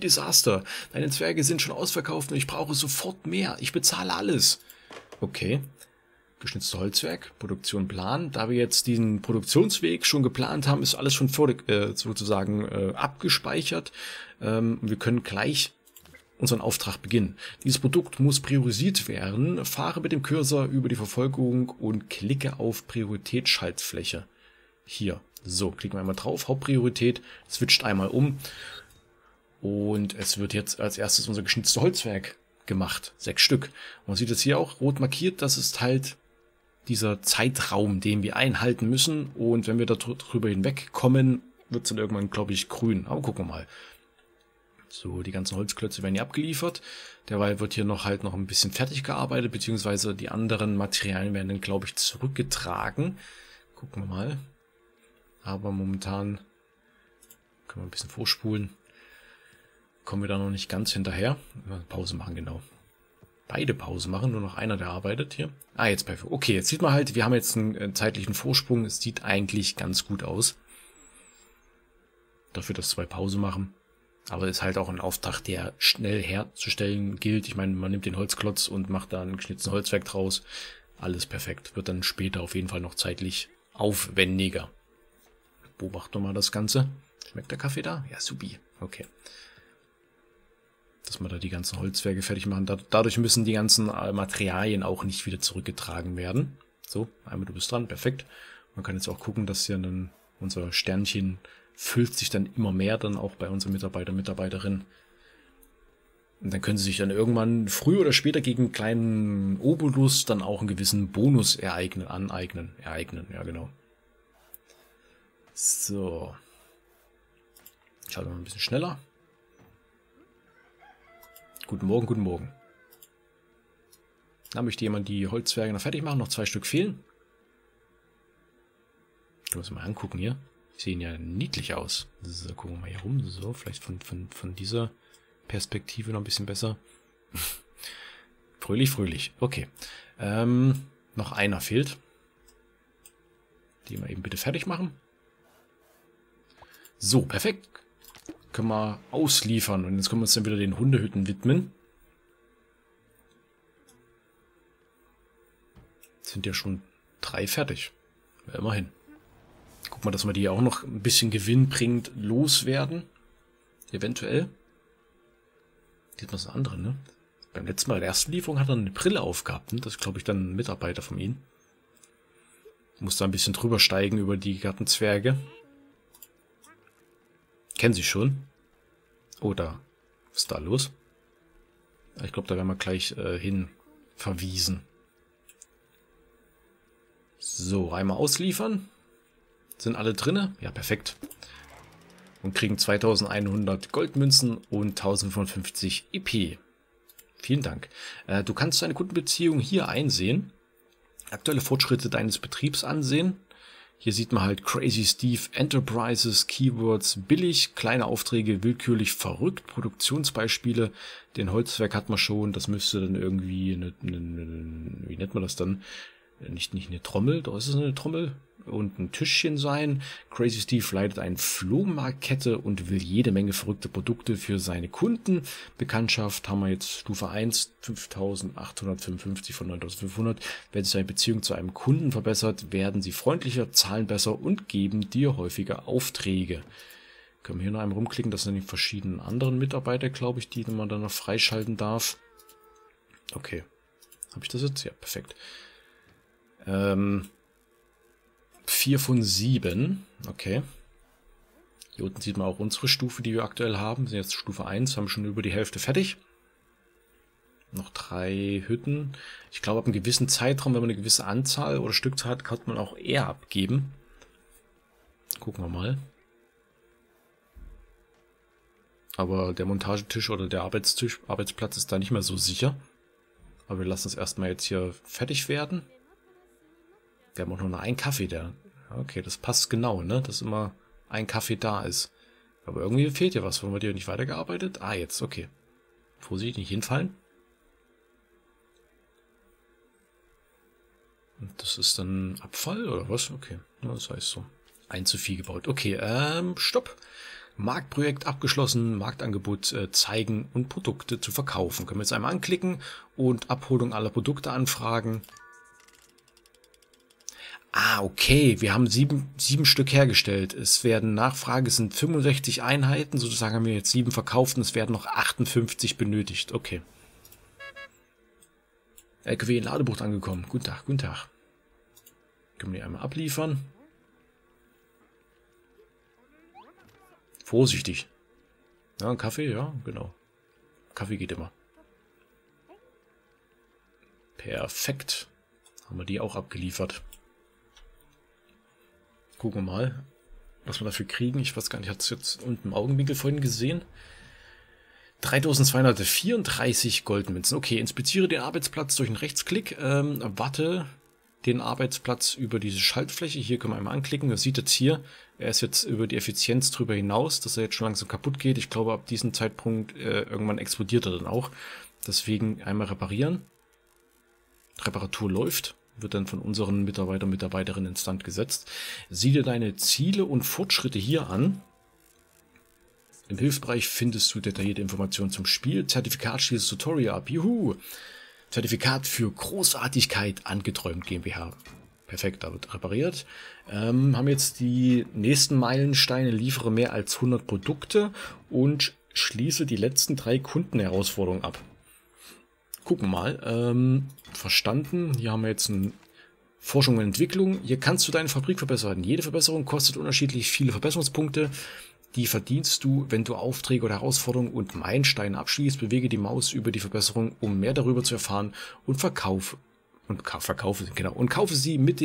Desaster. Deine Zwerge sind schon ausverkauft und ich brauche sofort mehr. Ich bezahle alles. Okay. Geschnitzte Holzwerk, Produktion planen. Da wir jetzt diesen Produktionsweg schon geplant haben, ist alles schon sozusagen abgespeichert. Wir können gleich unseren Auftrag beginnen. Dieses Produkt muss priorisiert werden. Fahre mit dem Cursor über die Verfolgung und klicke auf Prioritätsschaltfläche. Hier. So, klicken wir einmal drauf, Hauptpriorität, switcht einmal um und es wird jetzt als erstes unser geschnitztes Holzwerk gemacht, 6 Stück. Man sieht jetzt hier auch rot markiert, das ist halt dieser Zeitraum, den wir einhalten müssen und wenn wir da drüber hinwegkommen, wird es dann irgendwann, glaube ich, grün. Aber gucken wir mal. So, die ganzen Holzklötze werden hier abgeliefert, derweil wird hier noch ein bisschen fertig gearbeitet, beziehungsweise die anderen Materialien werden dann, glaube ich, zurückgetragen. Gucken wir mal. Aber momentan können wir ein bisschen vorspulen. Kommen wir da noch nicht ganz hinterher. Pause machen, genau. Beide Pause machen, nur noch einer, der arbeitet hier. Ah, jetzt perfekt. Okay, jetzt sieht man halt, wir haben jetzt einen zeitlichen Vorsprung. Es sieht eigentlich ganz gut aus. Dafür, dass 2 Pause machen. Aber ist halt auch ein Auftrag, der schnell herzustellen gilt. Ich meine, man nimmt den Holzklotz und macht da einen geschnitzten Holzwerk draus. Alles perfekt. Wird dann später auf jeden Fall noch zeitlich aufwendiger. Beobachten wir mal das Ganze. Schmeckt der Kaffee da? Ja, supi. Okay. Dass wir da die ganzen Holzwerke fertig machen. Dadurch müssen die ganzen Materialien auch nicht wieder zurückgetragen werden. So, einmal du bist dran. Perfekt. Man kann jetzt auch gucken, dass hier dann unser Sternchen füllt sich dann immer mehr dann auch bei unseren Mitarbeitern, Mitarbeiterinnen. Und dann können sie sich dann irgendwann früher oder später gegen einen kleinen Obolus dann auch einen gewissen Bonus aneignen. Ja, genau. So. Ich halte mal ein bisschen schneller. Guten Morgen, guten Morgen. Da möchte jemand die Holzwerke noch fertig machen. Noch 2 Stück fehlen. Ich muss mal angucken hier. Die sehen ja niedlich aus. So, gucken wir mal hier rum. So, vielleicht von dieser Perspektive noch ein bisschen besser. Fröhlich, fröhlich. Okay. Noch einer fehlt. Den wir eben bitte fertig machen. So, perfekt. Können wir ausliefern. Und jetzt können wir uns dann wieder den Hundehütten widmen. Jetzt sind ja schon 3 fertig. Ja, immerhin. Guck mal, dass wir die auch noch ein bisschen gewinnbringend loswerden. Eventuell. Jetzt noch so ein anderer, ne? Beim letzten Mal, der ersten Lieferung, hat er eine Brille aufgehabt. Ne? Das ist, glaube ich, dann ein Mitarbeiter von ihm. Muss da ein bisschen drüber steigen über die Gartenzwerge. Kennen Sie schon. Oh, da. Was ist da los? Ich glaube, da werden wir gleich hin verwiesen. So, einmal ausliefern. Sind alle drinne? Ja, perfekt. Und kriegen 2100 Goldmünzen und 1055 EP. Vielen Dank. Du kannst deine Kundenbeziehung hier einsehen. Aktuelle Fortschritte deines Betriebs ansehen. Hier sieht man halt Crazy Steve, Enterprises, Keywords, billig, kleine Aufträge, willkürlich, verrückt, Produktionsbeispiele. Den Holzwerk hat man schon. Das müsste dann irgendwie eine, wie nennt man das dann? Nicht eine Trommel, da ist es eine Trommel und ein Tischchen sein. Crazy Steve leitet eine Flohmarktkette und will jede Menge verrückte Produkte für seine Kunden. Bekanntschaft haben wir jetzt Stufe 1, 5855 von 9500. Wenn sich deine Beziehung zu einem Kunden verbessert, werden sie freundlicher, zahlen besser und geben dir häufiger Aufträge. Können wir hier noch einmal rumklicken, das sind die verschiedenen anderen Mitarbeiter, glaube ich, die man dann noch freischalten darf. Okay, habe ich das jetzt? Ja, perfekt. 4 von 7. Okay. Hier unten sieht man auch unsere Stufe, die wir aktuell haben. Wir sind jetzt Stufe 1, haben schon über die Hälfte fertig. Noch 3 Hütten. Ich glaube, ab einem gewissen Zeitraum, wenn man eine gewisse Anzahl oder Stückzahl hat, kann man auch eher abgeben. Gucken wir mal. Aber der Montagetisch oder der Arbeitsplatz ist da nicht mehr so sicher. Aber wir lassen es erstmal jetzt hier fertig werden. Wir haben auch nur einen Kaffee da. Okay, das passt genau, ne? Dass immer ein Kaffee da ist. Aber irgendwie fehlt ja was. Warum wird hier nicht weitergearbeitet? Ah, jetzt, okay. Vorsicht, nicht hinfallen. Und das ist dann Abfall oder was? Okay, ja, das heißt so. 1 zu viel gebaut. Okay, stopp. Marktprojekt abgeschlossen, Marktangebot zeigen und Produkte zu verkaufen. Können wir jetzt einmal anklicken und Abholung aller Produkte anfragen. Ah, okay, wir haben 7 Stück hergestellt. Es werden Nachfrage, es sind 65 Einheiten, sozusagen haben wir jetzt 7 verkauft und es werden noch 58 benötigt. Okay. LKW in Ladebucht angekommen. Guten Tag, guten Tag. Können wir die einmal abliefern. Vorsichtig. Ja, ein Kaffee, ja, genau. Kaffee geht immer. Perfekt. Haben wir die auch abgeliefert. Gucken wir mal, was wir dafür kriegen. Ich weiß gar nicht, ich hatte es jetzt unten im Augenwinkel vorhin gesehen. 3234 Goldmünzen. Okay, inspiziere den Arbeitsplatz durch einen Rechtsklick. Warte den Arbeitsplatz über diese Schaltfläche. Hier können wir einmal anklicken. Man sieht jetzt hier, er ist jetzt über die Effizienz drüber hinaus, dass er jetzt schon langsam kaputt geht. Ich glaube, ab diesem Zeitpunkt irgendwann explodiert er dann auch. Deswegen einmal reparieren. Reparatur läuft. Wird dann von unseren Mitarbeitern und Mitarbeiterinnen instand gesetzt. Sieh dir deine Ziele und Fortschritte hier an. Im Hilfsbereich findest du detaillierte Informationen zum Spiel. Zertifikat schließt Tutorial ab. Juhu! Zertifikat für Großartigkeit angeträumt GmbH. Perfekt, da wird repariert. Haben jetzt die nächsten Meilensteine. Liefere mehr als 100 Produkte und schließe die letzten 3 Kundenherausforderungen ab. Gucken wir mal. Verstanden. Hier haben wir jetzt eine Forschung und Entwicklung. Hier kannst du deine Fabrik verbessern. Jede Verbesserung kostet unterschiedlich viele Verbesserungspunkte. Die verdienst du, wenn du Aufträge oder Herausforderungen und Meilensteine abschließt. Bewege die Maus über die Verbesserung, um mehr darüber zu erfahren und kaufe sie mit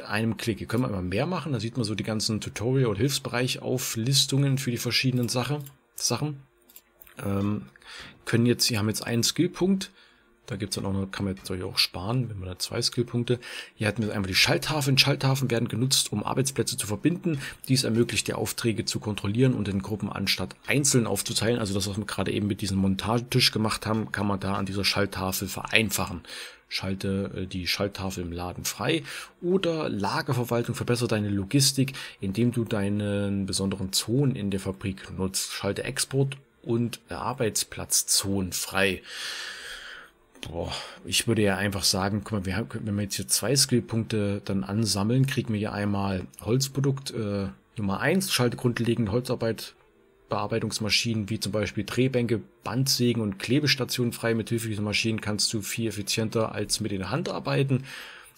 einem Klick. Hier können wir immer mehr machen. Da sieht man so die ganzen Tutorial- und Hilfsbereich-Auflistungen für die verschiedenen Sachen. Können jetzt, sie haben jetzt einen Skillpunkt, Da gibt's dann auch noch, kann man jetzt auch sparen, wenn man da 2 Skillpunkte. Hier hatten wir einfach die Schalttafeln. Schalttafeln werden genutzt, um Arbeitsplätze zu verbinden. Dies ermöglicht die Aufträge zu kontrollieren und in Gruppen anstatt einzeln aufzuteilen. Also das, was wir gerade eben mit diesem Montagetisch gemacht haben, kann man da an dieser Schalttafel vereinfachen. Schalte die Schalttafel im Laden frei oder Lagerverwaltung, verbessere deine Logistik, indem du deine besonderen Zonen in der Fabrik nutzt. Schalte Export und Arbeitsplatzzonen frei. Boah, ich würde ja einfach sagen, guck mal, wir haben, wenn wir jetzt hier 2 Skillpunkte dann ansammeln, kriegen wir hier einmal Holzprodukt Nummer 1, schalte grundlegende Holzarbeit, Bearbeitungsmaschinen wie zum Beispiel Drehbänke, Bandsägen und Klebestationen frei. Mit Hilfe dieser Maschinen kannst du viel effizienter als mit der Hand arbeiten.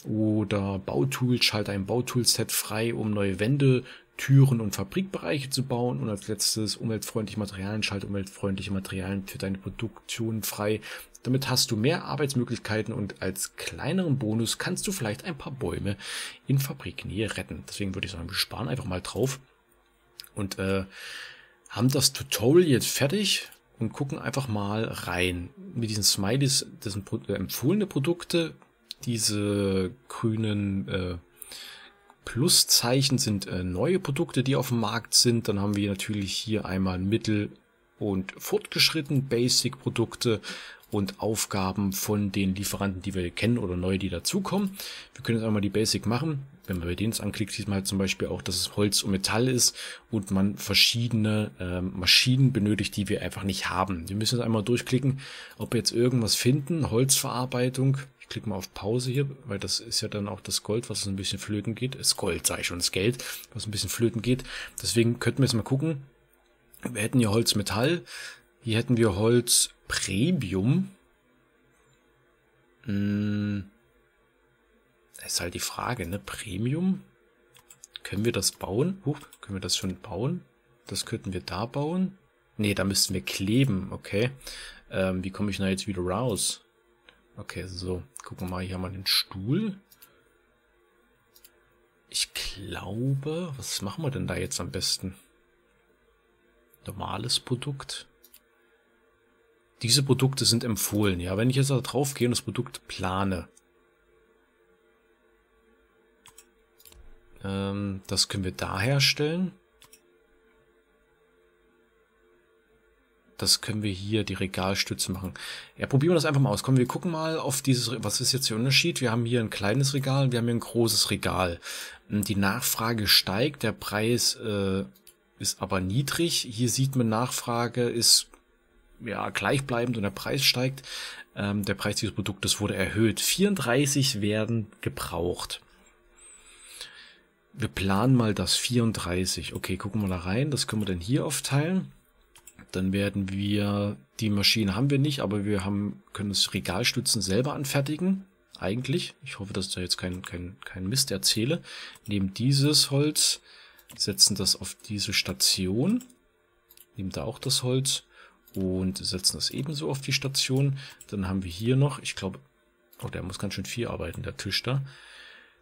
Oder Bautools, schalte ein Bautoolset frei, um neue Wände, Türen und Fabrikbereiche zu bauen. Und als letztes umweltfreundliche Materialien, schalte umweltfreundliche Materialien für deine Produktion frei. Damit hast du mehr Arbeitsmöglichkeiten und als kleineren Bonus kannst du vielleicht ein paar Bäume in Fabriknähe retten. Deswegen würde ich sagen, wir sparen einfach mal drauf und haben das Tutorial jetzt fertig und gucken einfach mal rein. Mit diesen Smileys, das sind empfohlene Produkte. Diese grünen Pluszeichen sind neue Produkte, die auf dem Markt sind. Dann haben wir natürlich hier einmal Mittel- und fortgeschritten Basic-Produkte und Aufgaben von den Lieferanten, die wir kennen oder neu, die dazukommen. Wir können jetzt einmal die Basic machen. Wenn man bei denen es anklickt, sieht man halt zum Beispiel auch, dass es Holz und Metall ist und man verschiedene Maschinen benötigt, die wir einfach nicht haben. Wir müssen jetzt einmal durchklicken, ob wir jetzt irgendwas finden. Holzverarbeitung. Ich klicke mal auf Pause hier, weil das ist ja dann auch das Gold, was ein bisschen flöten geht. Das Gold, sage ich schon, das Geld, was ein bisschen flöten geht. Deswegen könnten wir jetzt mal gucken. Wir hätten hier Holz Metall. Hier hätten wir Holz Premium. Ist halt die Frage, ne? Premium? Können wir das bauen? Können wir das schon bauen? Das könnten wir da bauen. Ne, da müssten wir kleben. Okay. Wie komme ich da jetzt wieder raus? Okay, so. Gucken wir mal, hier haben wir den Stuhl. Ich glaube, was machen wir denn da jetzt am besten? Normales Produkt. Diese Produkte sind empfohlen. Ja, wenn ich jetzt da drauf gehe und das Produkt plane. Das können wir da herstellen. Das können wir hier die Regalstütze machen. Ja, probieren wir das einfach mal aus. Komm, wir gucken mal auf dieses... Was ist jetzt der Unterschied? Wir haben hier ein kleines Regal, wir haben hier ein großes Regal. Die Nachfrage steigt, der Preis ist aber niedrig. Hier sieht man, Nachfrage ist... ja, gleichbleibend und der Preis steigt. Der Preis dieses Produktes wurde erhöht. 34 werden gebraucht. Wir planen mal das 34. Okay, gucken wir da rein. Das können wir dann hier aufteilen. Dann werden wir, die Maschine haben wir nicht, aber wir haben, können das Regalstützen selber anfertigen. Eigentlich. Ich hoffe, dass ich da jetzt kein Mist erzähle. Nehmen dieses Holz, setzen das auf diese Station. Nehmen da auch das Holz. Und setzen das ebenso auf die Station. Dann haben wir hier noch, ich glaube, oh, der muss ganz schön viel arbeiten, der Tisch da.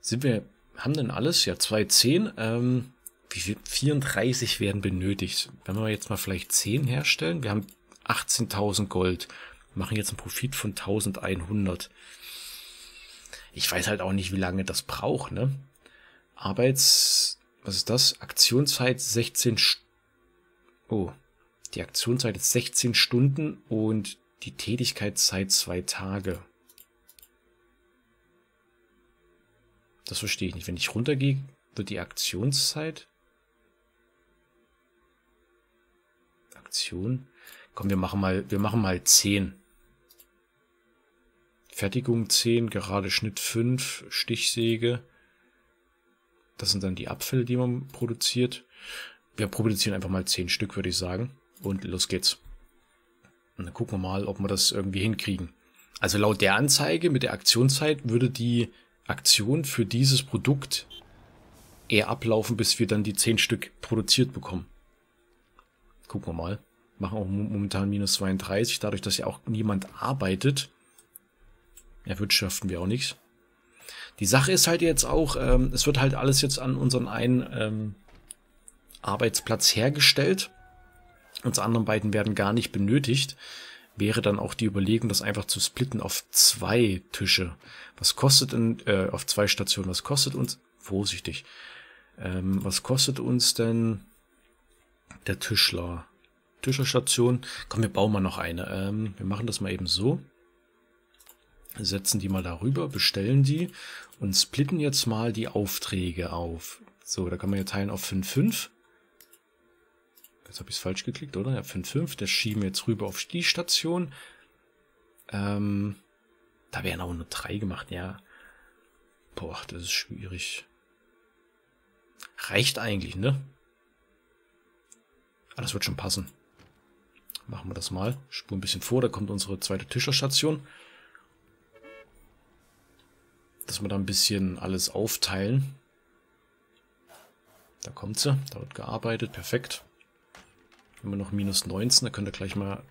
Sind wir, haben denn alles? Ja, 2, 10. Wie viel? 34 werden benötigt. Wenn wir jetzt mal vielleicht 10 herstellen, wir haben 18.000 Gold. Wir machen jetzt einen Profit von 1.100. Ich weiß halt auch nicht, wie lange das braucht, ne? Was ist das? Aktionszeit 16 Stunden. Oh. Die Aktionszeit ist 16 Stunden und die Tätigkeitszeit 2 Tage. Das verstehe ich nicht. Wenn ich runtergehe, wird die Aktionszeit... Aktion... Komm, wir machen mal 10. Fertigung 10, gerade Schnitt 5, Stichsäge. Das sind dann die Abfälle, die man produziert. Wir produzieren einfach mal 10 Stück, würde ich sagen. Und los geht's. Und dann gucken wir mal, ob wir das irgendwie hinkriegen. Also laut der Anzeige mit der Aktionszeit würde die Aktion für dieses Produkt eher ablaufen, bis wir dann die 10 Stück produziert bekommen. Gucken wir mal. Machen auch momentan minus 32, dadurch, dass ja auch niemand arbeitet. Erwirtschaften wir auch nichts. Die Sache ist halt jetzt auch, es wird halt alles jetzt an unseren einen Arbeitsplatz hergestellt. Unsere anderen beiden werden gar nicht benötigt. wäre dann auch die Überlegung, das einfach zu splitten auf 2 Tische. Was kostet denn, auf 2 Stationen, was kostet uns, vorsichtig, was kostet uns denn der Tischler? Tischlerstation, komm, wir bauen mal noch eine. Wir machen das mal eben so. Setzen die mal darüber, bestellen die und splitten jetzt mal die Aufträge auf. So, da kann man ja teilen auf 5,5. Jetzt habe ich es falsch geklickt, oder? Ja, 5,5. Das schieben wir jetzt rüber auf die Station. Da wären auch nur 3 gemacht, ja. Boah, das ist schwierig. Reicht eigentlich, ne? Ah, das wird schon passen. Machen wir das mal. Spulen ein bisschen vor, da kommt unsere zweite Tischlerstation. Dass wir da ein bisschen alles aufteilen. Da kommt sie, da wird gearbeitet, perfekt. Immer noch minus 19, da könnt ihr gleich mal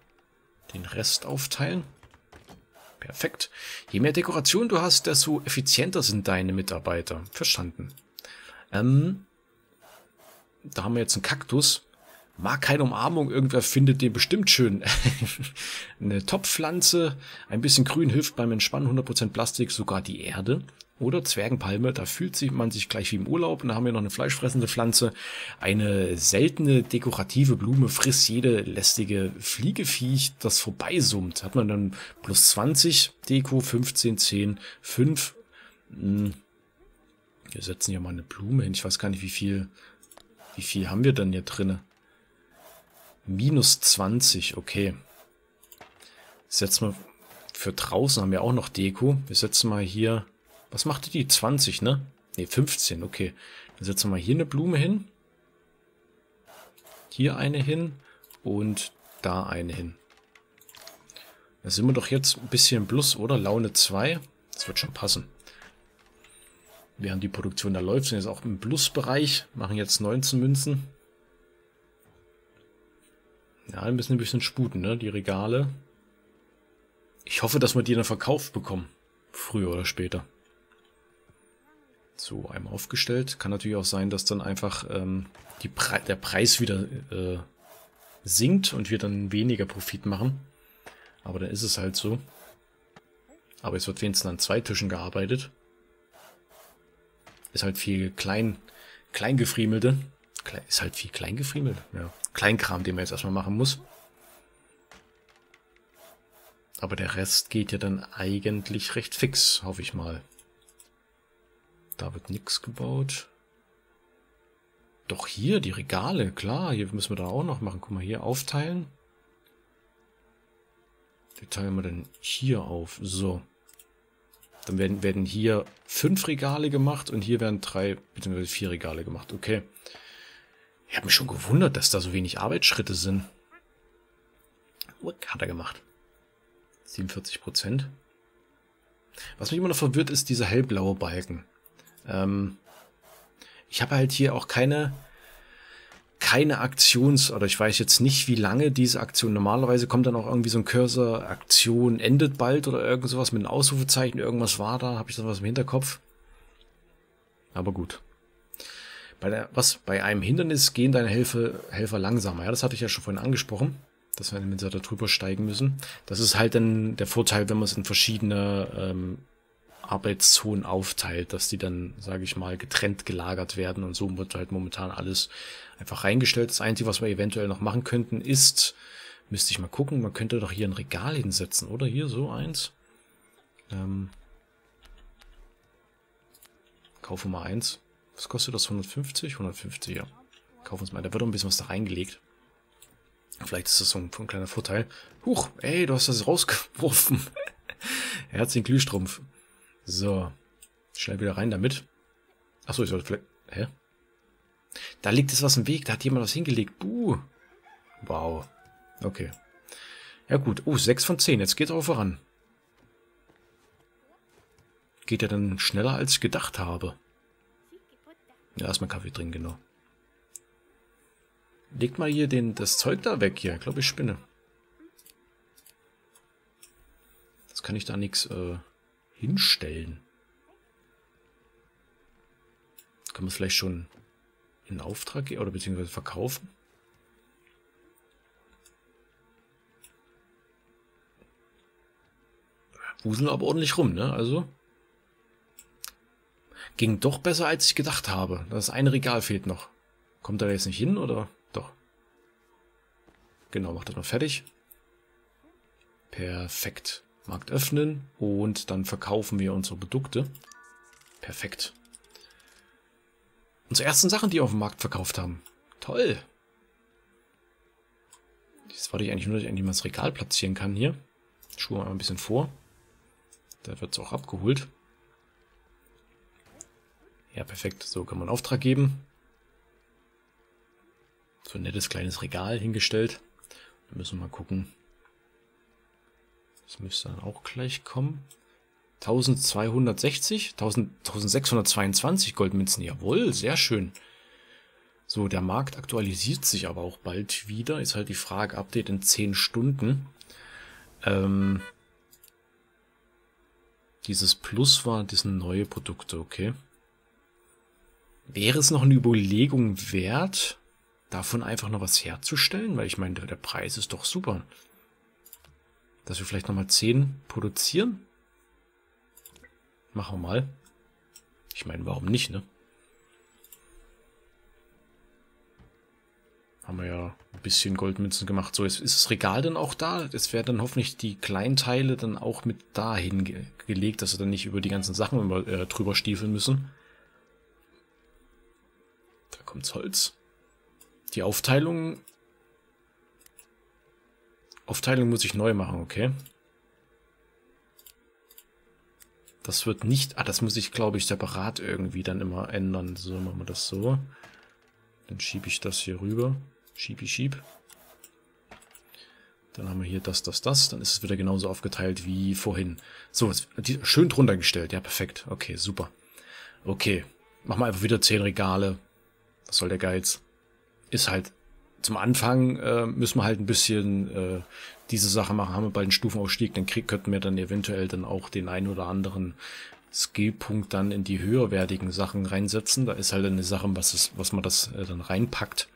den Rest aufteilen. Perfekt. Je mehr Dekoration du hast, desto effizienter sind deine Mitarbeiter. Verstanden. Da haben wir jetzt einen Kaktus. Mag keine Umarmung, irgendwer findet den bestimmt schön. Eine Topfpflanze, ein bisschen Grün hilft beim Entspannen, 100% Plastik, sogar die Erde. Oder Zwergenpalme, da fühlt man sich gleich wie im Urlaub. Und da haben wir noch eine fleischfressende Pflanze. Eine seltene dekorative Blume frisst jede lästige Fliegeviech, das vorbeisummt. Hat man dann plus 20, Deko 15, 10, 5. Wir setzen hier mal eine Blume hin. Ich weiß gar nicht, wie viel haben wir denn hier drin? Minus 20, okay. Setzen wir für draußen, haben wir auch noch Deko. Wir setzen mal hier... Was macht die? 20, ne? Ne, 15, okay. Dann setzen wir mal hier eine Blume hin. Hier eine hin. Und da eine hin. Da sind wir doch jetzt ein bisschen plus, oder? Laune 2. Das wird schon passen. Während die Produktion da läuft, sind jetzt auch im Plusbereich. Machen jetzt 19 Münzen. Ja, wir müssen ein bisschen sputen, ne? Die Regale. Ich hoffe, dass wir die dann verkauft bekommen. Früher oder später. So, einmal aufgestellt. Kann natürlich auch sein, dass dann einfach der Preis wieder sinkt und wir dann weniger Profit machen. Aber dann ist es halt so. Aber es wird wenigstens an 2 Tischen gearbeitet. Ist halt viel Kleingefriemelte. Ist halt viel Kleingefriemelt. Ja. Kleinkram, den man jetzt erstmal machen muss. Aber der Rest geht ja dann eigentlich recht fix, hoffe ich mal. Da wird nichts gebaut. Doch hier, die Regale, klar, hier müssen wir da auch noch machen. Guck mal, hier aufteilen. Die teilen wir dann hier auf. So. Dann werden hier 5 Regale gemacht und hier werden 3 bzw. 4 Regale gemacht. Okay. Ich habe mich schon gewundert, dass da so wenig Arbeitsschritte sind. Hat er gemacht. 47%. Was mich immer noch verwirrt, ist dieser hellblaue Balken. Ich habe halt hier auch keine Aktions- oder ich weiß jetzt nicht, wie lange diese Aktion. Normalerweise kommt dann auch irgendwie so ein Cursor, Aktion endet bald oder irgend sowas mit einem Ausrufezeichen. Irgendwas war da, habe ich dann was im Hinterkopf. Aber gut. Bei einem Hindernis gehen deine Helfer langsamer. Ja, das hatte ich ja schon vorhin angesprochen, dass wir mit da drüber steigen müssen. Das ist halt dann der Vorteil, wenn man es in verschiedene Arbeitszonen aufteilt, dass die dann, sage ich mal, getrennt gelagert werden. Und so wird halt momentan alles einfach reingestellt. Das Einzige, was wir eventuell noch machen könnten, ist, müsste ich mal gucken, man könnte doch hier ein Regal hinsetzen, oder? Hier so eins. Kaufen wir mal eins. Was kostet das? 150? 150, ja. Kaufen wir uns mal. Da wird doch ein bisschen was da reingelegt. Vielleicht ist das so ein kleiner Vorteil. Huch, ey, du hast das rausgeworfen. Er hat den Glühstrumpf. So. Schnell wieder rein damit. Achso, ich sollte vielleicht... Hä? Da liegt jetzt was im Weg. Da hat jemand was hingelegt. Buh. Wow. Okay. Ja gut. Oh, 6 von 10. Jetzt geht's auch voran. Geht ja dann schneller, als ich gedacht habe. Ja, erstmal Kaffee trinken, genau. Legt mal hier das Zeug da weg hier. Ich glaube, ich spinne. Das kann ich da nichts hinstellen. Kann man es vielleicht schon in Auftrag geben oder beziehungsweise verkaufen? Wuseln aber ordentlich rum, ne? Also ging doch besser, als ich gedacht habe. Das eine Regal fehlt noch. Kommt da jetzt nicht hin, oder? Doch. Genau, macht das mal fertig. Perfekt. Markt öffnen und dann verkaufen wir unsere Produkte. Perfekt. Unsere ersten Sachen, die wir auf dem Markt verkauft haben. Toll. Jetzt warte ich eigentlich nur, dass ich endlich mal das Regal platzieren kann hier. Ich schuhe mal ein bisschen vor. Da wird es auch abgeholt. Ja, perfekt. So kann man einen Auftrag geben. So ein nettes kleines Regal hingestellt. Da müssen wir mal gucken. Das müsste dann auch gleich kommen. 1260, 1622 Goldmünzen. Jawohl, sehr schön. So, der Markt aktualisiert sich aber auch bald wieder. Ist halt die Frage, Update in 10 Stunden. Dieses Plus war, das sind neue Produkte, okay. Wäre es noch eine Überlegung wert, davon einfach noch was herzustellen? Weil ich meine, der Preis ist doch super. Dass wir vielleicht nochmal 10 produzieren? Machen wir mal. Ich meine, warum nicht, ne? Haben wir ja ein bisschen Goldmünzen gemacht. So, jetzt ist das Regal dann auch da. Es werden dann hoffentlich die kleinen Teile dann auch mit dahin gelegt, dass wir dann nicht über die ganzen Sachen drüber stiefeln müssen. Da kommt's Holz. Die Aufteilung muss ich neu machen, okay. Das wird nicht... Ah, das muss ich, glaube ich, separat irgendwie dann immer ändern. So, machen wir das so. Dann schiebe ich das hier rüber. Schieb. Dann haben wir hier das. Dann ist es wieder genauso aufgeteilt wie vorhin. So, schön drunter gestellt. Ja, perfekt. Okay, super. Okay, machen wir einfach wieder 10 Regale. Was soll der Geiz? Ist halt... Zum Anfang müssen wir halt ein bisschen diese Sache machen. Haben wir bald einen Stufenaufstieg, dann könnten wir dann eventuell dann auch den einen oder anderen Skillpunkt dann in die höherwertigen Sachen reinsetzen. Da ist halt eine Sache, was man das dann reinpackt.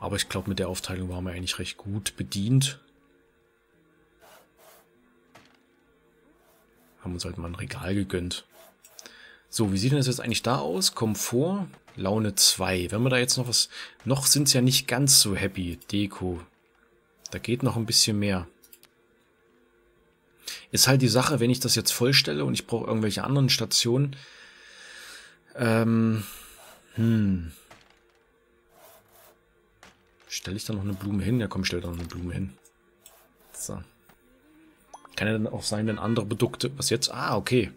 Aber ich glaube, mit der Aufteilung waren wir eigentlich recht gut bedient. Haben uns halt mal ein Regal gegönnt. So, wie sieht denn das jetzt eigentlich da aus? Komfort, Laune 2. Wenn wir da jetzt noch was... Noch sind es ja nicht ganz so happy. Deko. Da geht noch ein bisschen mehr. Ist halt die Sache, wenn ich das jetzt vollstelle und ich brauche irgendwelche anderen Stationen. Stelle ich da noch eine Blume hin? Ja komm, stell da noch eine Blume hin. So. Kann ja dann auch sein, wenn andere Produkte... Was jetzt? Ah, okay.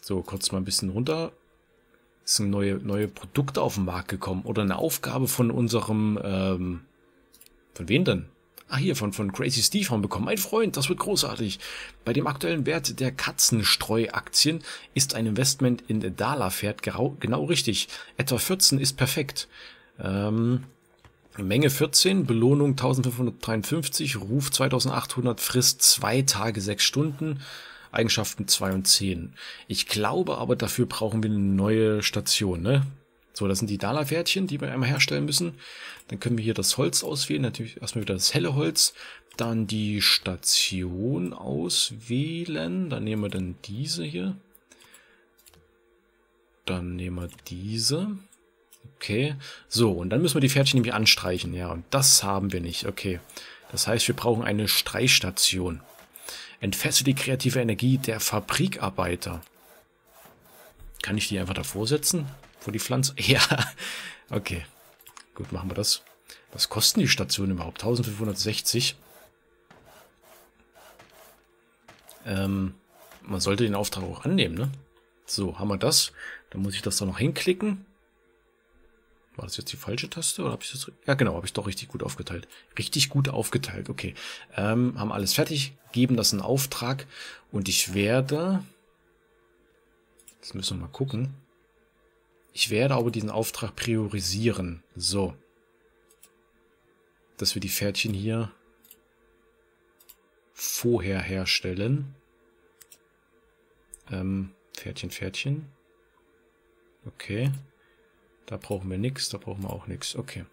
So, kurz mal ein bisschen runter. Es sind neue Produkte auf den Markt gekommen. Oder eine Aufgabe von unserem... von wem denn? Ah, hier, von Crazy Steve haben wir bekommen. Mein Freund, das wird großartig. Bei dem aktuellen Wert der Katzenstreuaktien ist ein Investment in Dala-Pferd genau richtig. Etwa 14 ist perfekt. Menge 14, Belohnung 1553, Ruf 2800, Frist 2 Tage 6 Stunden. Eigenschaften 2 und 10. Ich glaube aber, dafür brauchen wir eine neue Station, ne? So, das sind die Dala-Pferdchen, die wir einmal herstellen müssen. Dann können wir hier das Holz auswählen. Natürlich erstmal wieder das helle Holz. Dann die Station auswählen. Dann nehmen wir dann diese hier. Dann nehmen wir diese. Okay. So, und dann müssen wir die Pferdchen nämlich anstreichen. Ja, und das haben wir nicht. Okay. Das heißt, wir brauchen eine Streichstation. Entfessel die kreative Energie der Fabrikarbeiter. Kann ich die einfach davor setzen? Vor die Pflanze? Ja. Okay. Gut, machen wir das. Was kosten die Stationen überhaupt? 1560. Man sollte den Auftrag auch annehmen, ne? So, haben wir das. Dann muss ich das da noch hinklicken. War das jetzt die falsche Taste? Oder habe ich das? Ja, genau, habe ich doch richtig gut aufgeteilt. Richtig gut aufgeteilt, okay. Haben alles fertig, geben das in Auftrag und ich werde... Jetzt müssen wir mal gucken. Ich werde aber diesen Auftrag priorisieren. So. Dass wir die Pferdchen hier vorher herstellen. Pferdchen. Okay. Da brauchen wir nichts, da brauchen wir auch nichts. Okay.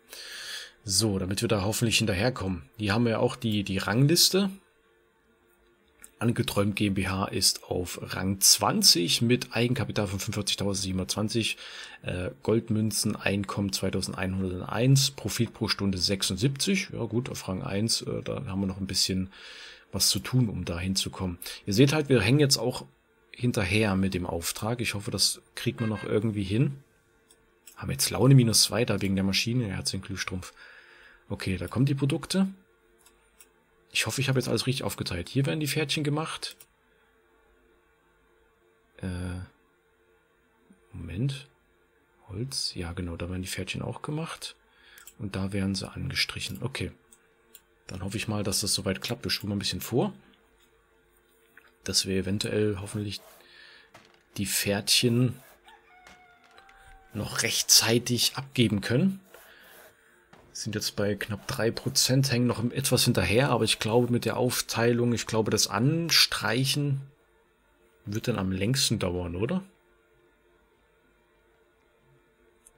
So, damit wir da hoffentlich hinterherkommen. Die haben ja auch die Rangliste. Angeträumt GmbH ist auf Rang 20 mit Eigenkapital von 45.720, Goldmünzen, Einkommen 2.101, Profit pro Stunde 76. Ja gut, auf Rang 1, da haben wir noch ein bisschen was zu tun, um da hinzukommen. Ihr seht halt, wir hängen jetzt auch hinterher mit dem Auftrag. Ich hoffe, das kriegt man noch irgendwie hin. Haben jetzt Laune minus 2 da wegen der Maschine. Er hat den Glühstrumpf. Okay, da kommen die Produkte. Ich hoffe, ich habe jetzt alles richtig aufgeteilt. Hier werden die Pferdchen gemacht. Moment. Holz. Ja, genau, da werden die Pferdchen auch gemacht. Und da werden sie angestrichen. Okay. Dann hoffe ich mal, dass das soweit klappt. Wir spulen mal ein bisschen vor. Dass wir eventuell hoffentlich die Pferdchen noch rechtzeitig abgeben können. Sind jetzt bei knapp 3%, hängen noch etwas hinterher, aber ich glaube mit der Aufteilung, ich glaube das Anstreichen wird dann am längsten dauern, oder?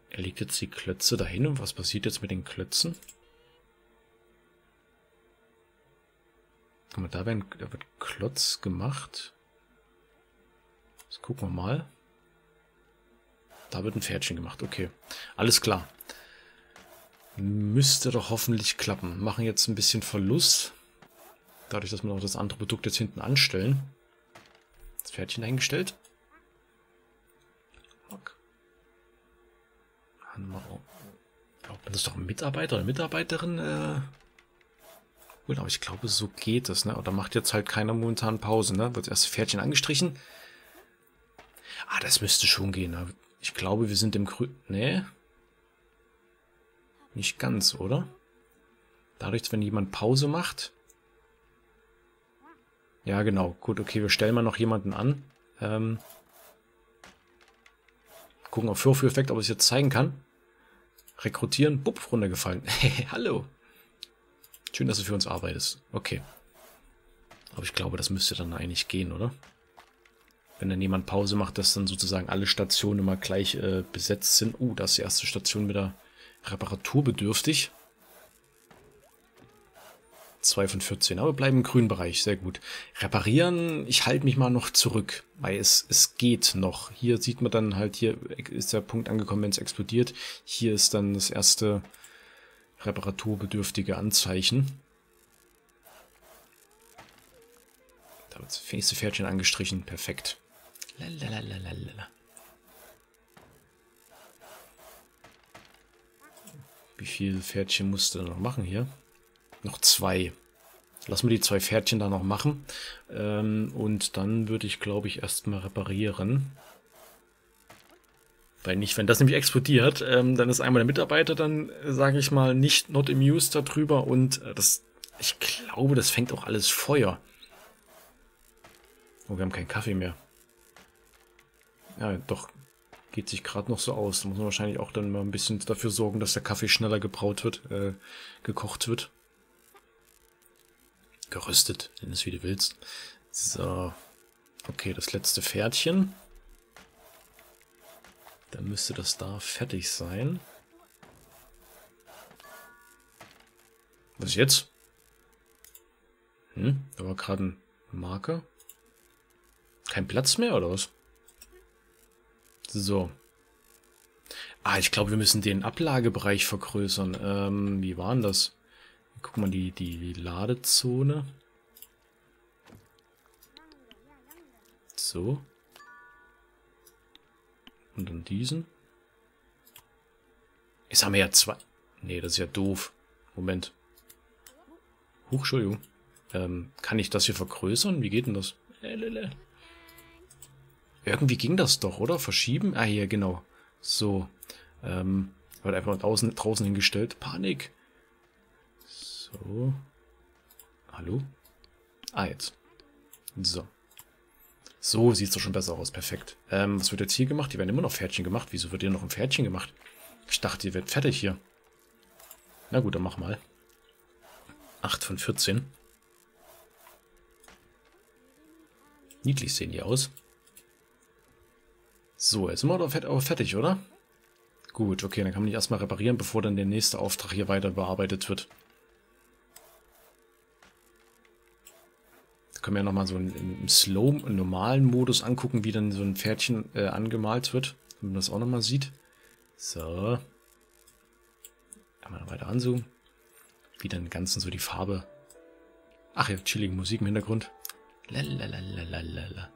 Er legt jetzt die Klötze dahin und was passiert jetzt mit den Klötzen? Guck mal, da wird Klotz gemacht. Das gucken wir mal. Da wird ein Pferdchen gemacht, okay. Alles klar. Müsste doch hoffentlich klappen. Machen jetzt ein bisschen Verlust. Dadurch, dass wir auch das andere Produkt jetzt hinten anstellen. Das Pferdchen dahingestellt. Das ist doch ein Mitarbeiter oder Mitarbeiterin. Gut, aber ich glaube, so geht das, ne? Oder macht jetzt halt keiner momentan Pause, ne? Wird erst das Pferdchen angestrichen. Ah, das müsste schon gehen, ne? Ich glaube, wir sind im Grün. Ne? Nicht ganz, oder? Dadurch, wenn jemand Pause macht. Ja, genau. Gut, okay, wir stellen mal noch jemanden an. Gucken auf Vorführeffekt, ob ich es jetzt zeigen kann. Rekrutieren. Bupf, runtergefallen. Hey, hallo. Schön, dass du für uns arbeitest. Okay. Aber ich glaube, das müsste dann eigentlich gehen, oder? Wenn dann jemand Pause macht, dass dann sozusagen alle Stationen immer gleich besetzt sind. Da ist die erste Station wieder reparaturbedürftig. 2 von 14, aber bleiben im grünen Bereich, sehr gut. Reparieren, ich halte mich mal noch zurück, weil es geht noch. Hier sieht man dann halt, hier ist der Punkt angekommen, wenn es explodiert. Hier ist dann das erste reparaturbedürftige Anzeichen. Da wird das nächste Pferdchen angestrichen, perfekt. Lalalalala. Wie viel Pferdchen musst du noch machen hier? Noch 2. Lassen wir die 2 Pferdchen da noch machen. Und dann würde ich, glaube ich, erstmal reparieren. Weil nicht, wenn das nämlich explodiert, dann ist einmal der Mitarbeiter, dann sage ich mal, nicht not amused da drüber. Und ich glaube, das fängt auch alles Feuer. Oh, wir haben keinen Kaffee mehr. Ja, doch. Geht sich gerade noch so aus. Da muss man wahrscheinlich auch dann mal ein bisschen dafür sorgen, dass der Kaffee schneller gebraut wird, gekocht wird. Geröstet, nenn es wie du willst. So. Okay, das letzte Pferdchen. Dann müsste das da fertig sein. Was jetzt? Da war gerade ein Marker. Kein Platz mehr, oder was? So. Ah, ich glaube, wir müssen den Ablagebereich vergrößern. Wie war denn das? Guck mal, die Ladezone. So. Und dann diesen. Jetzt haben wir ja 2. Nee, das ist ja doof. Moment. Huch, Entschuldigung. Kann ich das hier vergrößern? Wie geht denn das? Irgendwie ging das doch, oder? Verschieben? Ah, hier, genau. So. Wird einfach draußen hingestellt. Panik. So. Hallo? Ah, jetzt. So. So sieht es doch schon besser aus. Perfekt. Was wird jetzt hier gemacht? Die werden immer noch Pferdchen gemacht. Wieso wird hier noch ein Pferdchen gemacht? Ich dachte, ihr werdet fertig hier. Na gut, dann mach mal. 8 von 14. Niedlich sehen die aus. So, jetzt sind wir aber fertig, oder? Gut, okay, dann kann man die erstmal reparieren, bevor dann der nächste Auftrag hier weiter bearbeitet wird. können wir ja nochmal so im Slow, im normalen Modus angucken, wie dann so ein Pferdchen angemalt wird. Wenn man das auch nochmal sieht. So. Kann man weiter anzoomen. Wie dann im Ganzen so die Farbe. Ach ja, chillige Musik im Hintergrund. Lalalalala.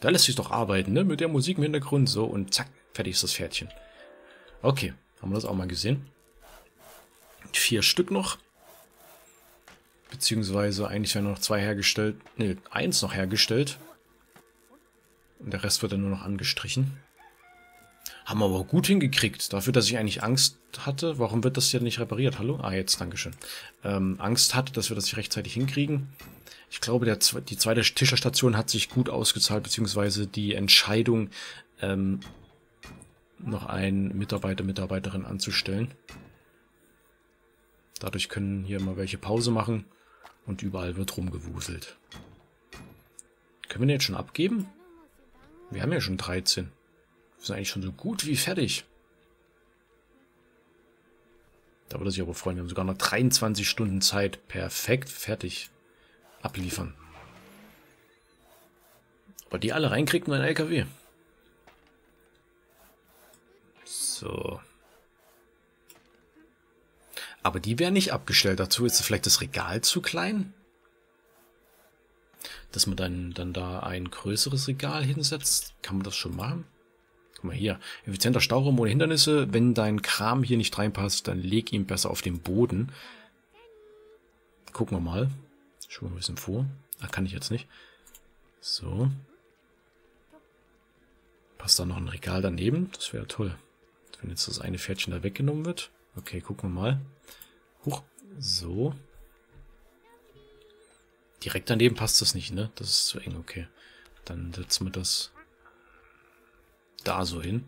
Da lässt sich doch arbeiten, ne? Mit der Musik im Hintergrund. So, und zack, fertig ist das Pferdchen. Okay, haben wir das auch mal gesehen. 4 Stück noch. Beziehungsweise eigentlich werden noch 2 hergestellt. Ne, 1 noch hergestellt. Und der Rest wird dann nur noch angestrichen. Haben wir aber gut hingekriegt. Dafür, dass ich eigentlich Angst hatte. Warum wird das hier nicht repariert? Hallo? Ah, jetzt, dankeschön. Angst hatte, dass wir das hier rechtzeitig hinkriegen. Ich glaube, die zweite Tischerstation hat sich gut ausgezahlt, beziehungsweise die Entscheidung, noch einen Mitarbeiter, Mitarbeiterin anzustellen. Dadurch können hier mal welche Pause machen und überall wird rumgewuselt. Können wir den jetzt schon abgeben? Wir haben ja schon 13. Wir sind eigentlich schon so gut wie fertig. Da würde sich aber freuen. Wir haben sogar noch 23 Stunden Zeit. Perfekt, fertig. Abliefern. Aber die alle reinkriegt in einen LKW. So. Aber die wären nicht abgestellt. Dazu ist vielleicht das Regal zu klein. Dass man dann da ein größeres Regal hinsetzt. Kann man das schon machen? Guck mal hier. Effizienter Stauraum ohne Hindernisse. Wenn dein Kram hier nicht reinpasst, dann leg ihn besser auf den Boden. Gucken wir mal. Schon mal ein bisschen vor. Ah, kann ich jetzt nicht. So. Passt da noch ein Regal daneben? Das wäre toll. Wenn jetzt das eine Pferdchen da weggenommen wird. Okay, gucken wir mal. Huch. So. Direkt daneben passt das nicht, ne? Das ist zu eng, okay. Dann setzen wir das da so hin.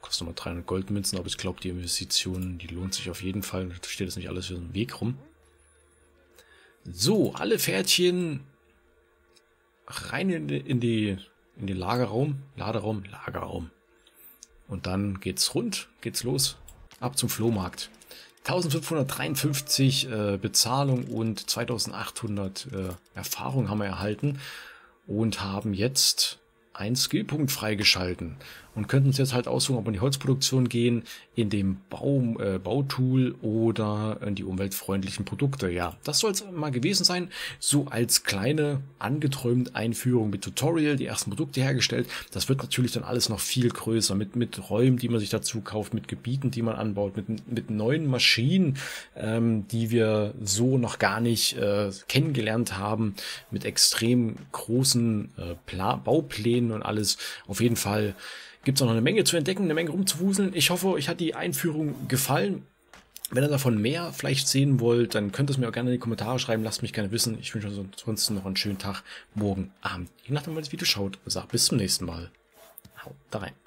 Kostet nochmal 300 Goldmünzen, aber ich glaube, die Investition, die lohnt sich auf jeden Fall. Da steht das nicht alles für so einen Weg rum. So, alle Pferdchen rein in den Lagerraum. Lagerraum. Und dann geht's rund, geht's los. Ab zum Flohmarkt. 1553 Bezahlung und 2800 Erfahrung haben wir erhalten. Und haben jetzt einen Skillpunkt freigeschalten. Und könnten uns jetzt halt aussuchen, ob wir in die Holzproduktion gehen, in dem Bautool oder in die umweltfreundlichen Produkte. Ja, das soll es mal gewesen sein. So als kleine, angeträumt Einführung mit Tutorial, die ersten Produkte hergestellt. Das wird natürlich dann alles noch viel größer. Mit Räumen, die man sich dazu kauft, mit Gebieten, die man anbaut, mit neuen Maschinen, die wir so noch gar nicht kennengelernt haben. Mit extrem großen Bauplänen und alles. Auf jeden Fall gibt es auch noch eine Menge zu entdecken, eine Menge rumzuwuseln. Ich hoffe, euch hat die Einführung gefallen. Wenn ihr davon mehr vielleicht sehen wollt, dann könnt ihr es mir auch gerne in die Kommentare schreiben. Lasst mich gerne wissen. Ich wünsche euch ansonsten noch einen schönen Tag, morgen, Abend. Je nachdem, wann ihr das Video schaut. Bis zum nächsten Mal. Haut da rein.